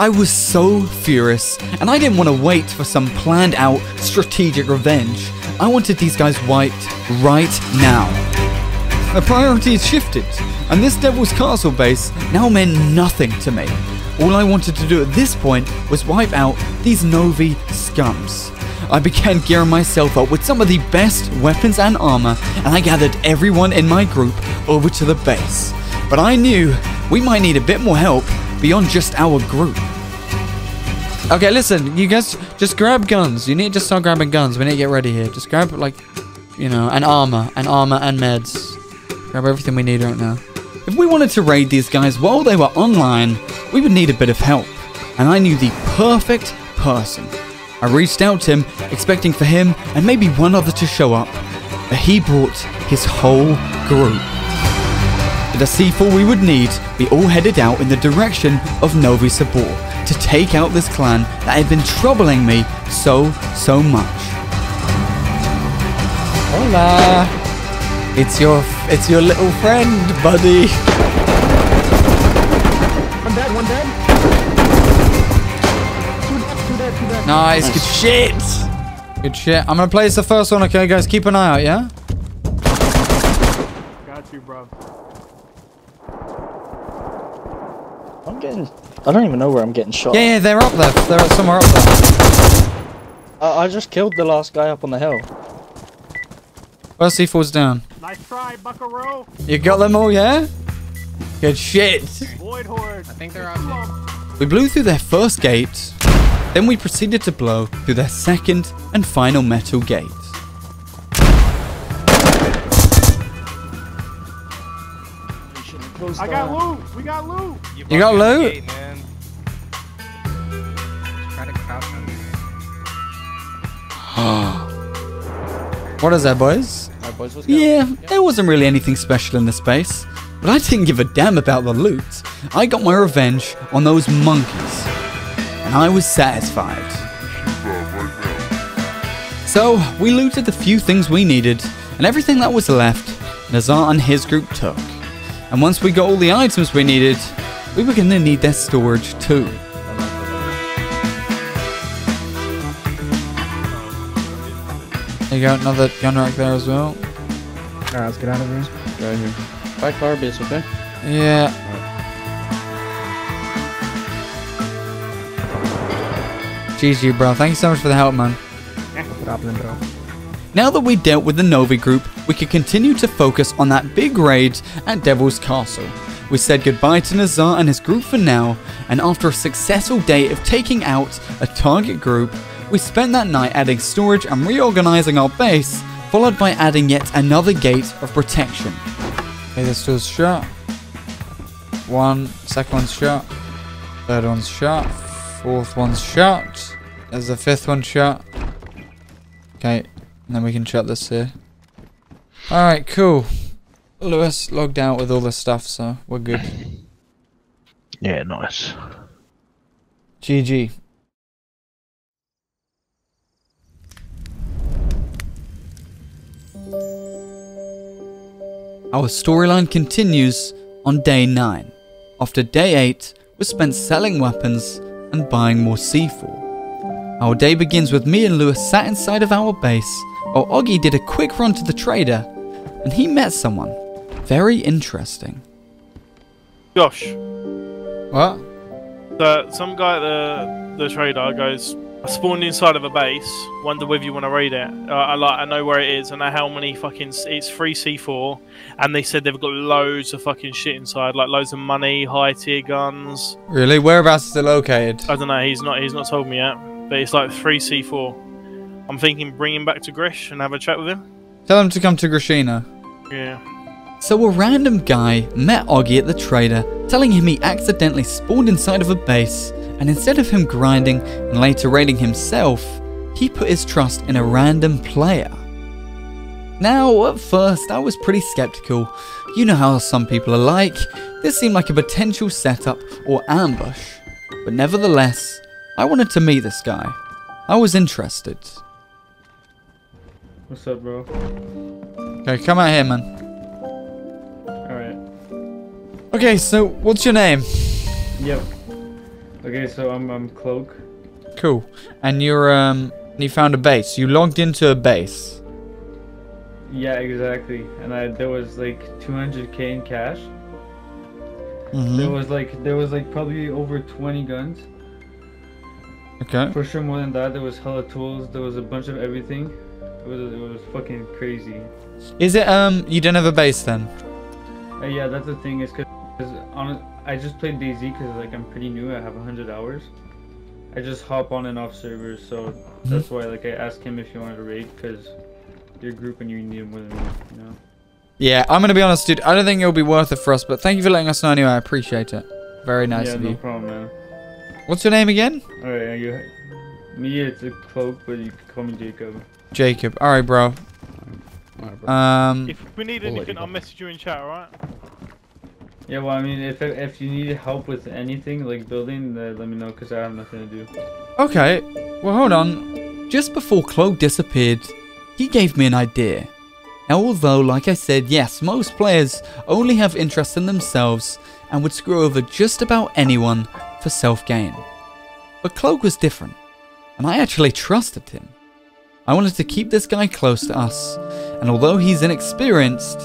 I was so furious, and I didn't want to wait for some planned out strategic revenge. I wanted these guys wiped right now. The priority has shifted, and this Devil's Castle base now meant nothing to me. All I wanted to do at this point was wipe out these Novi scums. I began gearing myself up with some of the best weapons and armor, and I gathered everyone in my group over to the base. But I knew we might need a bit more help beyond just our group. Okay, listen, you guys just grab guns. You need to start grabbing guns. We need to get ready here. Just grab, like, you know, and armor, and armor and meds. Grab everything we need right now. If we wanted to raid these guys while they were online, we would need a bit of help. And I knew the perfect person. I reached out to him, expecting for him and maybe one other to show up. But he brought his whole group. The C four we would need, we all headed out in the direction of Novi Sobor to take out this clan that had been troubling me so, so much. Hola! It's your, it's your little friend, buddy. One dead, one dead. Two dead, two dead, two dead. Nice, nice. Good shit. Good shit. I'm gonna place the first one, okay, guys? Keep an eye out, yeah? Got you, bro. I'm getting... I don't even know where I'm getting shot. Yeah, yeah, they're up there. They're somewhere up there. I, I just killed the last guy up on the hill. First he falls down. Nice try, buckaroo. You got them all, yeah? Good shit. Void horde. I think they're out. We blew through their first gate. Then we proceeded to blow through their second and final metal gate. I got loot! We got loot! You, you got loot? Gate, man. Try to crouch under. What is that, boys? My boys was yeah, yeah, there wasn't really anything special in the space, but I didn't give a damn about the loot. I got my revenge on those monkeys, and I was satisfied. So, we looted the few things we needed, and everything that was left, Nezar and his group took. And once we got all the items we needed, we were going to need their storage too. There you go, another gun rack there as well. Alright, let's get out of here. Right here. Back to our base, okay? Yeah. Right. G G, bro. Thank you so much for the help, man. No problem, bro. Now that we dealt with the Novi group, we could continue to focus on that big raid at Devil's Castle. We said goodbye to Nezar and his group for now, and after a successful day of taking out a target group, we spent that night adding storage and reorganizing our base, followed by adding yet another gate of protection. Okay, this door's shut. One, second one's shut. Third one's shut. Fourth one's shut. There's the fifth one shut. Okay. And then we can shut this here. Alright, cool. Lewis logged out with all this stuff, so we're good. Yeah, nice. G G. Our storyline continues on day nine. After day eight, we spent selling weapons and buying more C four. Our day begins with me and Lewis sat inside of our base, while Oggy did a quick run to the trader, and he met someone very interesting. Josh. What? The, some guy at the, the trader goes, I spawned inside of a base, wonder whether you want to raid it. Uh, I like, I know where it is, I know how many fucking... It's three C four, and they said they've got loads of fucking shit inside, like loads of money, high-tier guns. Really? Whereabouts is it located? I don't know, he's not, he's not told me yet, but it's like three C four. I'm thinking bring him back to Grish and have a chat with him. Tell him to come to Grishino. Yeah. So a random guy met Oggy at the trader, telling him he accidentally spawned inside of a base, and instead of him grinding and later raiding himself, he put his trust in a random player. Now, at first, I was pretty skeptical. You know how some people are like. This seemed like a potential setup or ambush. But nevertheless, I wanted to meet this guy. I was interested. What's up, bro? Okay, come out here, man. Alright. Okay, so what's your name? Yep. Okay, so I'm, I'm Cloak. Cool. And you're, um, you found a base. You logged into a base. Yeah, exactly. And I there was like two hundred K in cash. Mm-hmm. There was like there was like probably over twenty guns. Okay. For sure, more than that. There was hella tools. There was a bunch of everything. It was it was fucking crazy. Is it um you don't have a base then? Uh, yeah, that's the thing. Is because on I just played DayZ because like I'm pretty new. I have one hundred hours. I just hop on and off servers, so mm-hmm. that's why like I asked him if he wanted to raid because. Your group and you need more than me, you know? Yeah, I'm gonna be honest, dude. I don't think it'll be worth it for us, but thank you for letting us know anyway. I appreciate it. Very nice yeah, of no you. No problem, man. What's your name again? Alright, you. Me, it's a Cloak, but you can call me Jacob. Jacob. Alright, bro. Alright, bro. Um. If we need anything, I'll message you in chat, alright? Yeah, well, I mean, if if you need help with anything like building, then let me know because I have nothing to do. Okay. Well, hold on. Just before Cloak disappeared. He gave me an idea. Now, although, like I said, yes, most players only have interest in themselves and would screw over just about anyone for self-gain. But Cloak was different, and I actually trusted him. I wanted to keep this guy close to us, and although he's inexperienced,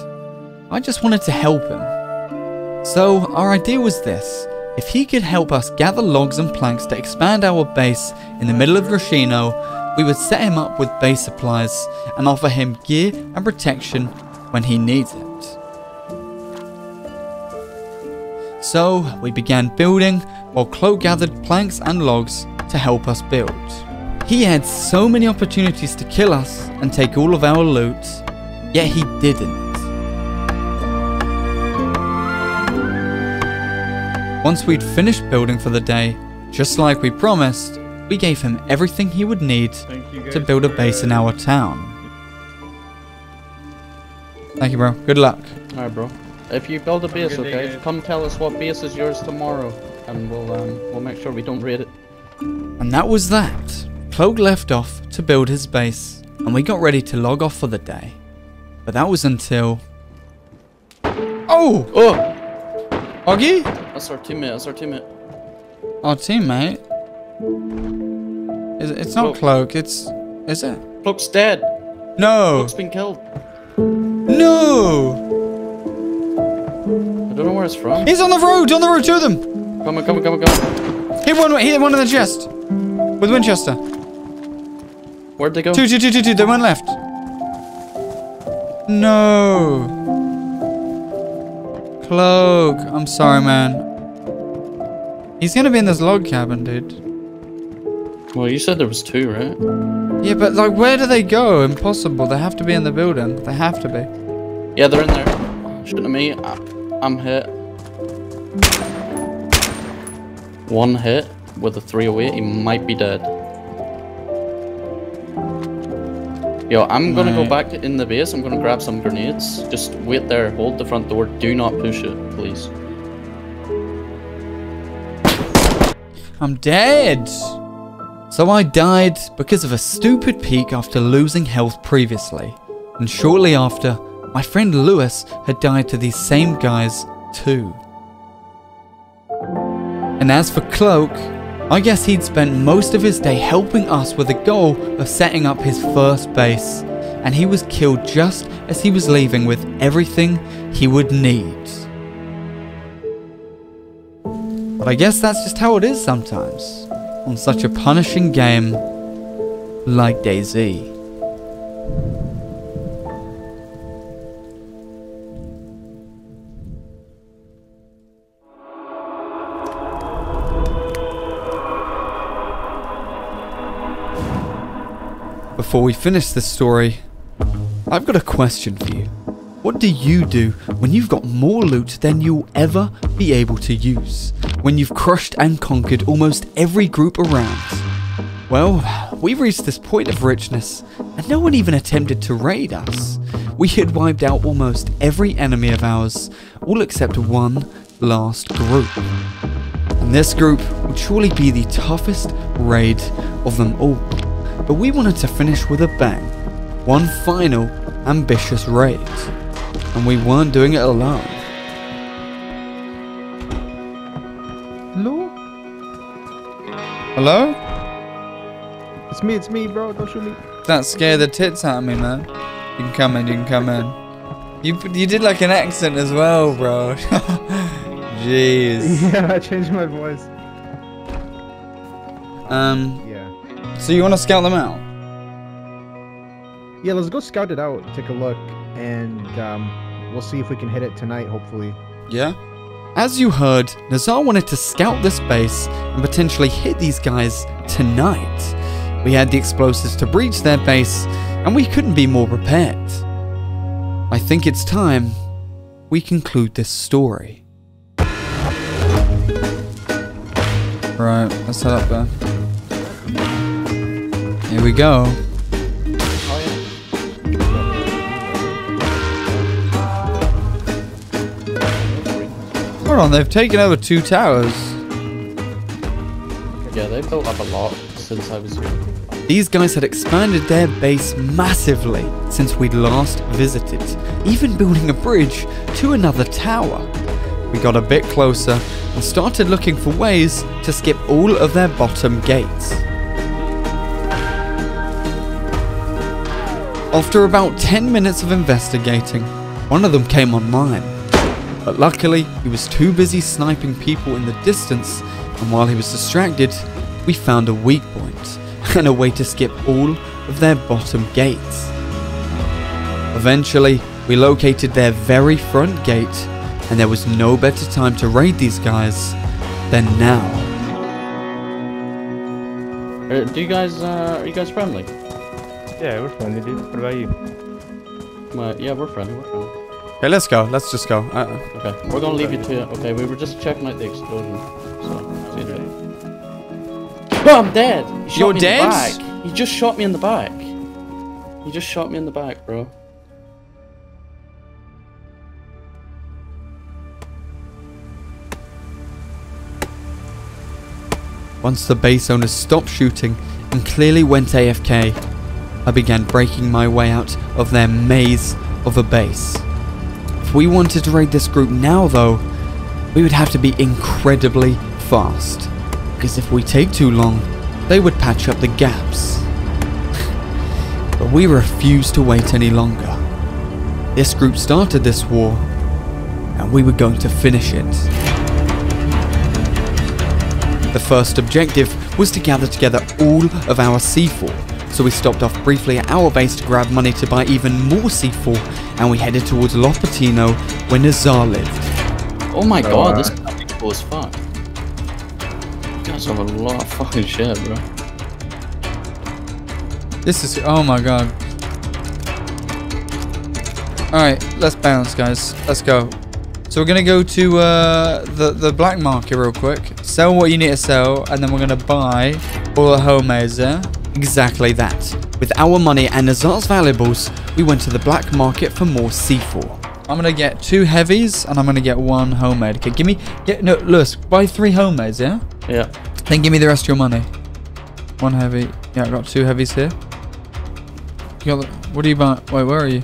I just wanted to help him. So our idea was this. If he could help us gather logs and planks to expand our base in the middle of Grishino, we would set him up with base supplies and offer him gear and protection when he needs it. So we began building while Cloak gathered planks and logs to help us build. He had so many opportunities to kill us and take all of our loot, yet he didn't. Once we'd finished building for the day, just like we promised, we gave him everything he would need to build a base in our town. Thank you, bro. Good luck. Alright, bro. If you build a base, okay, come tell us what base is yours tomorrow, and we'll um, we'll make sure we don't raid it. And that was that. Cloak left off to build his base, and we got ready to log off for the day. But that was until... Oh! Oh! Oggy? That's our teammate, that's our teammate. Our teammate? Is it, it's not Cloak, it's... Is it? Cloak's dead. No. Cloak's been killed. No! I don't know where it's from. He's on the road, on the road to them! Come on, come on, come on, come on. Hit one, hit one in the chest. With Winchester. Where'd they go? Two, two, two, two, two, they went left. No. Cloak, I'm sorry, man. He's gonna be in this log cabin, dude. Well, you said there was two, right? Yeah, but like, where do they go? Impossible. They have to be in the building. They have to be. Yeah, they're in there. Shouldn't me. I, I'm hit. One hit with a three oh eight. He might be dead. Yo, I'm gonna right. go back to in the base, I'm gonna grab some grenades. Just wait there, hold the front door, do not push it, please. I'm dead! So I died because of a stupid peek after losing health previously. And shortly after, my friend Lewis had died to these same guys too. And as for Cloak, I guess he'd spent most of his day helping us with the goal of setting up his first base, and he was killed just as he was leaving with everything he would need. But I guess that's just how it is sometimes, on such a punishing game like DayZ. Before we finish this story, I've got a question for you. What do you do when you've got more loot than you'll ever be able to use? When you've crushed and conquered almost every group around? Well, we reached this point of richness, and no one even attempted to raid us. We had wiped out almost every enemy of ours, all except one last group. And this group would surely be the toughest raid of them all. But we wanted to finish with a bang. One final, ambitious raid. And we weren't doing it alone. Hello? Hello? It's me, it's me, bro, don't shoot me. That scared the tits out of me, man. You can come in, you can come in. You you did like an accent as well, bro. Jeez. Yeah, I changed my voice. Um. Yeah. So you want to scout them out? Yeah, let's go scout it out, take a look, and um, we'll see if we can hit it tonight, hopefully. Yeah? As you heard, Nezar wanted to scout this base and potentially hit these guys tonight. We had the explosives to breach their base, and we couldn't be more prepared. I think it's time we conclude this story. Right, let's head up there. Here we go. Hold on, they've taken over two towers. Yeah, they've built up a lot since I was here. These guys had expanded their base massively since we'd last visited, even building a bridge to another tower. We got a bit closer and started looking for ways to skip all of their bottom gates. After about ten minutes of investigating, one of them came on mine. But luckily, he was too busy sniping people in the distance, and while he was distracted, we found a weak point and a way to skip all of their bottom gates. Eventually, we located their very front gate, and there was no better time to raid these guys than now. Uh, do you guys, uh, are you guys friendly? Yeah, we're friendly, dude. What about you? Well, yeah, we're friendly, we're friendly. Okay, let's go. Let's just go. Uh, okay, we're gonna leave you to it. Okay, we were just checking out the explosion. So, see you later. Oh, I'm dead! He You're dead? He just shot me in the back. He just shot me in the back, bro. Once the base owners stopped shooting and clearly went A F K, I began breaking my way out of their maze of a base. If we wanted to raid this group now though, we would have to be incredibly fast, because if we take too long, they would patch up the gaps. But we refused to wait any longer. This group started this war, and we were going to finish it. The first objective was to gather together all of our C four. So we stopped off briefly at our base to grab money to buy even more C four, and we headed towards Lopatino, where Nezar lived. Oh my oh, god, wow. This is cool as fuck. You guys have a lot of fucking shit, bro. This is... oh my god. Alright, let's bounce, guys. Let's go. So we're gonna go to uh, the, the black market real quick, sell what you need to sell, and then we're gonna buy all the homemades, yeah? Exactly that. With our money and Nazar's valuables, we went to the black market for more C four. I'm gonna get two heavies and I'm gonna get one homemade. Okay, give me, yeah, no, Lewis, buy three homemades, yeah? Yeah. Then give me the rest of your money. One heavy. Yeah, I got two heavies here. You got the, what do you buy? Wait, where are you?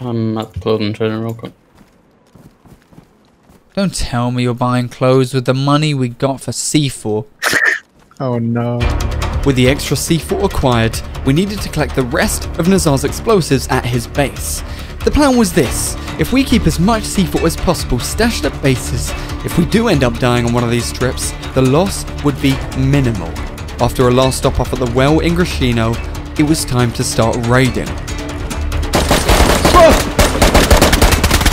I'm at the clothing trader real quick. Don't tell me you're buying clothes with the money we got for C four. Oh no. With the extra C four acquired, we needed to collect the rest of Nazar's explosives at his base. The plan was this: if we keep as much C four as possible stashed at bases, if we do end up dying on one of these trips, the loss would be minimal. After a last stop off at the well in Grishino, it was time to start raiding. Oh!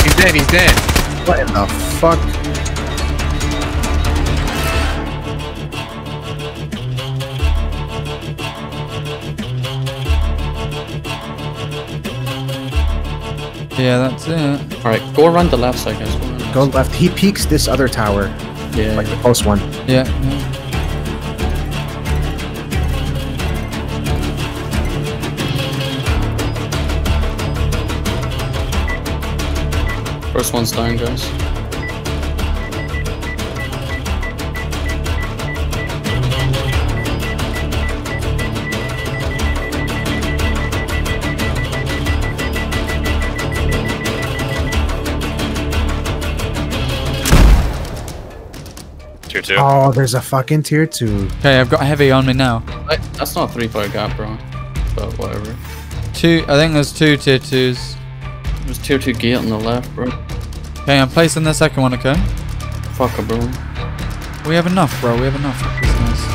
He's dead, he's dead. What in the fuck? Yeah, that's it. Alright, go around the left side, guys. Go, go left. He peeks this other tower. Yeah. Like the close one. Yeah. yeah. First one's down, guys. Tier two. Oh, there's a fucking tier two. Okay, I've got heavy on me now. That's not a three-point gap, bro. But whatever. Two. I think there's two tier twos. There's tier two gate on the left, bro. Okay, I'm placing the second one, okay? Fuck it, bro. We have enough, bro. We have enough. This is nice.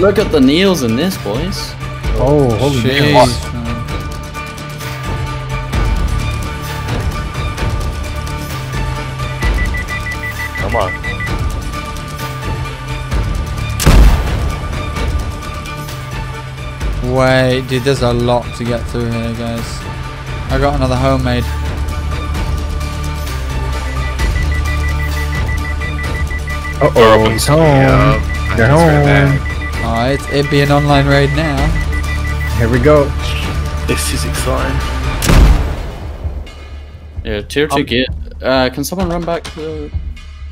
Look at the nails in this, boys. Oh, oh holy shit. Come on. Wait, dude, there's a lot to get through here, guys. I got another homemade. Uh oh, he's home. Yeah, they're home. Alright, it'd be an online raid now. Here we go. This is exciting. Yeah, tier two get. Uh, can someone run back to the...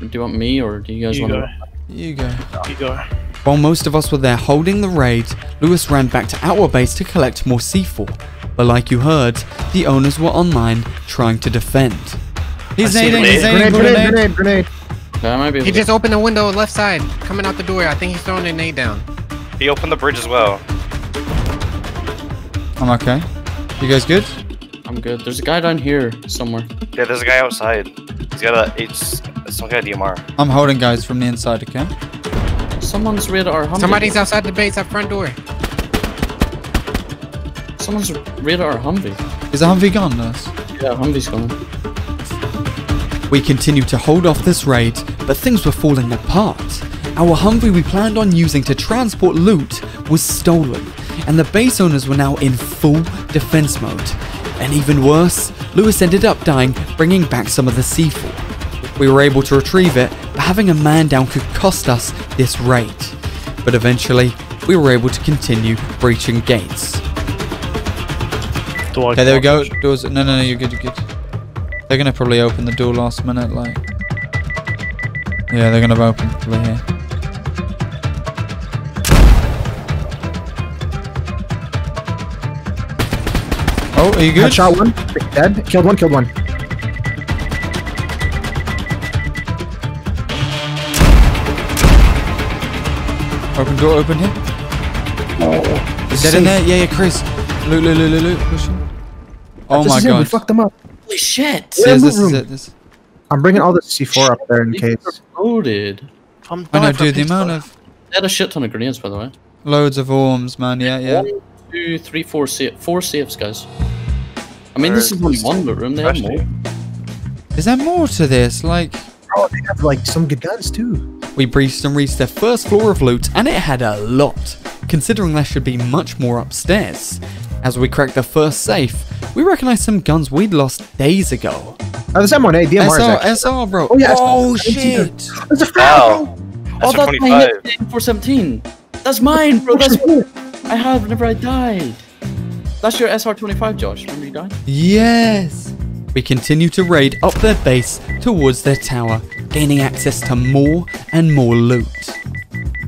Do you want me or do you guys you want go. to? You go. You go. While most of us were there holding the raid, Lewis ran back to our base to collect more C four. But like you heard, the owners were online trying to defend. He's nading, he's nading, grenade, grenade, grenade, grenade. That might be he just opened the window left side, coming out the door. I think he's throwing a nade down. He opened the bridge as well. I'm okay. You guys good? I'm good. There's a guy down here somewhere. Yeah, there's a guy outside. He's got a it's some guy D M R. I'm holding guys from the inside, okay? Someone's radar hunting. Somebody's outside the base at front door. Someone's radar Humvee. Is the Humvee gone, Nurse? Yeah, Humvee's gone. We continued to hold off this raid, but things were falling apart. Our Humvee we planned on using to transport loot was stolen, and the base owners were now in full defense mode. And even worse, Lewis ended up dying, bringing back some of the C four. We were able to retrieve it, but having a man down could cost us this raid. But eventually, we were able to continue breaching gates. Do I okay, there we go. Doors. No, no, no, you're good, you're good. They're going to probably open the door last minute, like... Yeah, they're going to open through here. Oh, are you good? I shot one. Dead. Killed one. Killed one. Open door. Open here. Oh, is that in there? Yeah, yeah, Chris. Loot, loot, loot, loot, push him. Oh my god. We fucked them up. Holy shit. Yes, this is it. This. I'm bringing all the C four up there in case. Loaded. I'm I know, dude. The amount of. They had a shit ton of grenades, by the way. Loads of orms, man. Yeah, yeah. One, two, three, four, safe, four safes, guys. I mean, this is only one room, they have more. Is there more to this? Like... Oh, they have, like, some good guns, too. We breached and reached their first floor of loot, and it had a lot, considering there should be much more upstairs. As we cracked the first safe, we recognized some guns we'd lost days ago. Oh, there's M one A, D M R. S R, bro. Oh, yeah, oh shit. There's a foul. Oh, that's my hit four seventeen. That's mine, bro. That's mine. I have whenever I died. That's your S R twenty-five, Josh. Remember you died? Yes! We continue to raid up their base towards their tower, gaining access to more and more loot.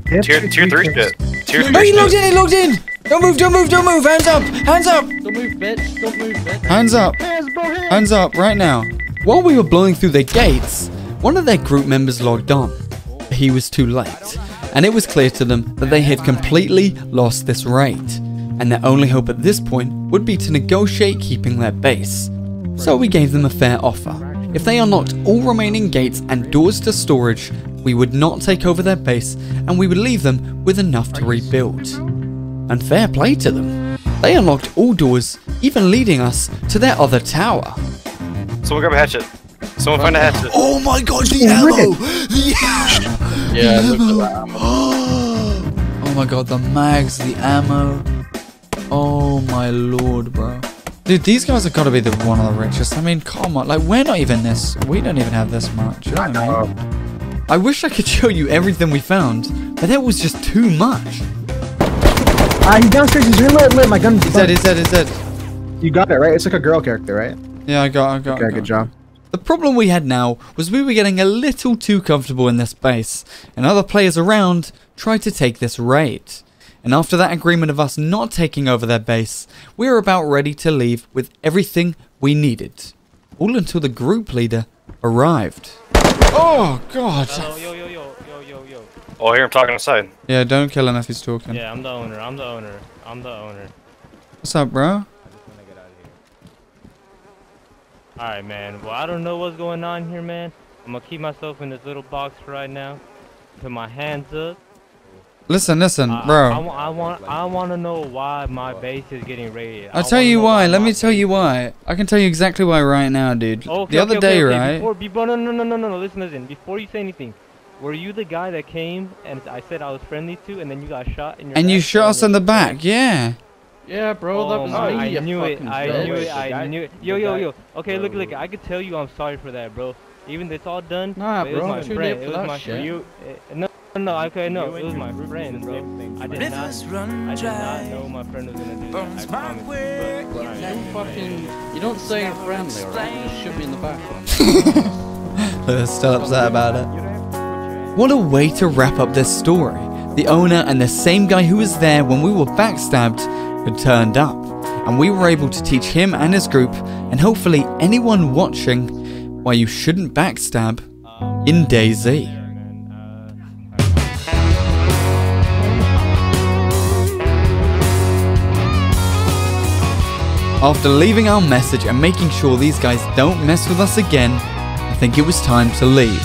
Tier, tier three shit. Tier three. Oh, he logged in! He logged in! Don't move! Don't move! Don't move! Hands up! Hands up! Don't move, bitch! Don't move, bitch! Hands up! Hands up right now! While we were blowing through their gates, one of their group members logged on. He was too late, and it was clear to them that they had completely lost this raid. And their only hope at this point would be to negotiate keeping their base. So we gave them a fair offer. If they unlocked all remaining gates and doors to storage, we would not take over their base and we would leave them with enough to rebuild. And fair play to them. They unlocked all doors, even leading us to their other tower. So we'll grab a hatchet. Someone find a hatchet. Oh my god, the ammo! The ammo! Yeah, the ammo. Look at the ammo. Oh my god, the mags, the ammo. Oh my lord, bro. Dude, these guys have got to be the one of the richest. I mean, come on. Like, we're not even this. We don't even have this much. You know what I mean? I wish I could show you everything we found, but that was just too much. Uh, he's downstairs. He's really lit. My gun. He's dead. He's dead. He's dead. You got it right. It's like a girl character, right? Yeah, I got. I got. Okay, I got. Good job. The problem we had now was we were getting a little too comfortable in this base, and other players around tried to take this raid. And after that agreement of us not taking over their base, we were about ready to leave with everything we needed. All until the group leader arrived. Oh, God! Hello, yo, yo, yo, yo, yo, yo. Oh, I hear him talking outside. Yeah, don't kill him if he's talking. Yeah, I'm the owner, I'm the owner, I'm the owner. What's up, bro? Alright, man. Well, I don't know what's going on here, man. I'm gonna keep myself in this little box right now. Put my hands up. Listen, listen, uh, bro. I, I, I want, I want to know why my base is getting raided. I'll tell you why. why. Let me tell you why. I can tell you exactly why right now, dude. Okay, the other okay, day, okay. right? Before, before, no, no, no, no, no. Listen, listen. Before you say anything, were you the guy that came and I said I was friendly to, and then you got shot? In your and you shot us in the back, yeah. Yeah, bro, oh, that was my, me. I knew it. I bitch. knew it. I guy, knew it. Yo, yo, yo. Okay, bro. look, look. I could tell you, I'm sorry for that, bro. Even though it's all done. Nah, bro. My friend. It was my friend. You. Uh, no, no. Okay, no. It was my friend, bro. I did not. I did not know my friend was gonna do that. I promise. But you fucking. You don't say you're friendly, alright? Just shoot me in the back. Let's stop that about it. What a way to wrap up this story. The owner and the same guy who was there when we were backstabbed had turned up, and we were able to teach him and his group, and hopefully anyone watching, why you shouldn't backstab in DayZ. After leaving our message and making sure these guys don't mess with us again, I think it was time to leave.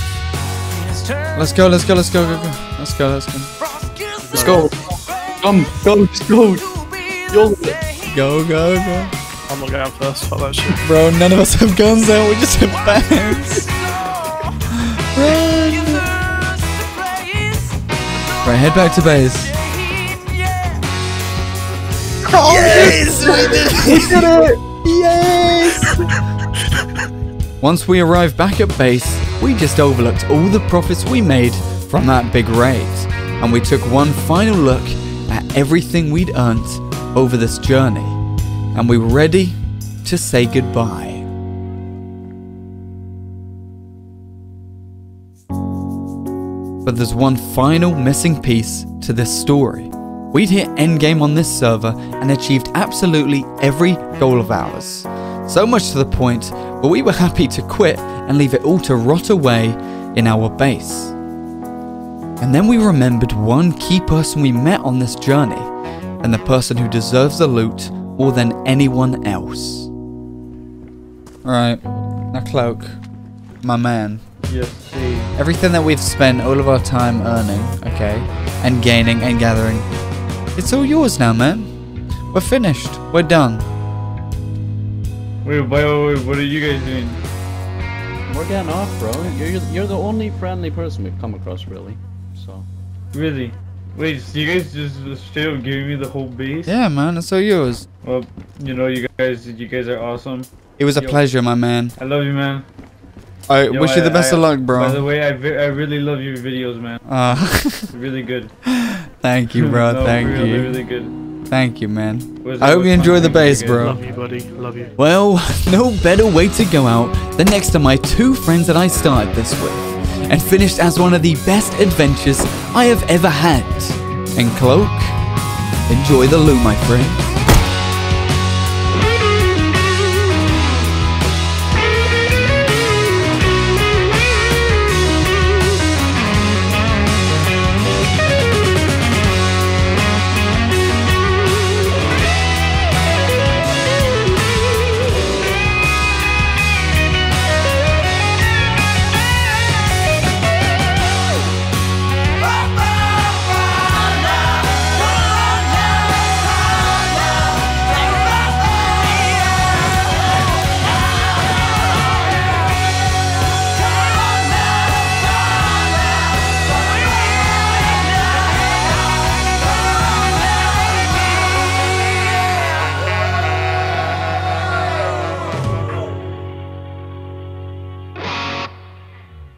Let's go, let's go, let's go, go, go. Let's go, let's go. Let's go. Come, go, let's go. Go, go, go. I'm not going first, fuck that shit. Bro, none of us have guns out, we just have bags. Right, head back to base. Oh, yes! We did it! Yes! Once we arrived back at base, we just overlooked all the profits we made from that big raid. And we took one final look at everything we'd earned over this journey, and we were ready to say goodbye. But there's one final missing piece to this story. We'd hit endgame on this server and achieved absolutely every goal of ours. So much to the point where we were happy to quit and leave it all to rot away in our base. And then we remembered one key person we met on this journey, and the person who deserves the loot more than anyone else. Alright, now Cloak, my man. Yes, see. Everything that we've spent all of our time earning, okay, and gaining and gathering, it's all yours now, man. We're finished. We're done. Wait, wait, wait, wait, what are you guys doing? We're getting off, bro. You're, you're the only friendly person we've come across, really. So. Really? Wait, so you guys just straight up giving me the whole base? Yeah, man, it's all yours. Well, you know, you guys, you guys are awesome. It was a Yo, pleasure, my man. I love you, man. I Yo, wish I, you the best I, of luck, bro. By the way, I, I really love your videos, man. Uh. Really good. Thank you, bro. no, Thank really, you. Really good. Thank you, man. I hope you enjoy the base, bro. Love you, buddy. Love you. Well, no better way to go out than next to my two friends that I started this with, and finished as one of the best adventures I have ever had. And Cloak, enjoy the loot, my friend.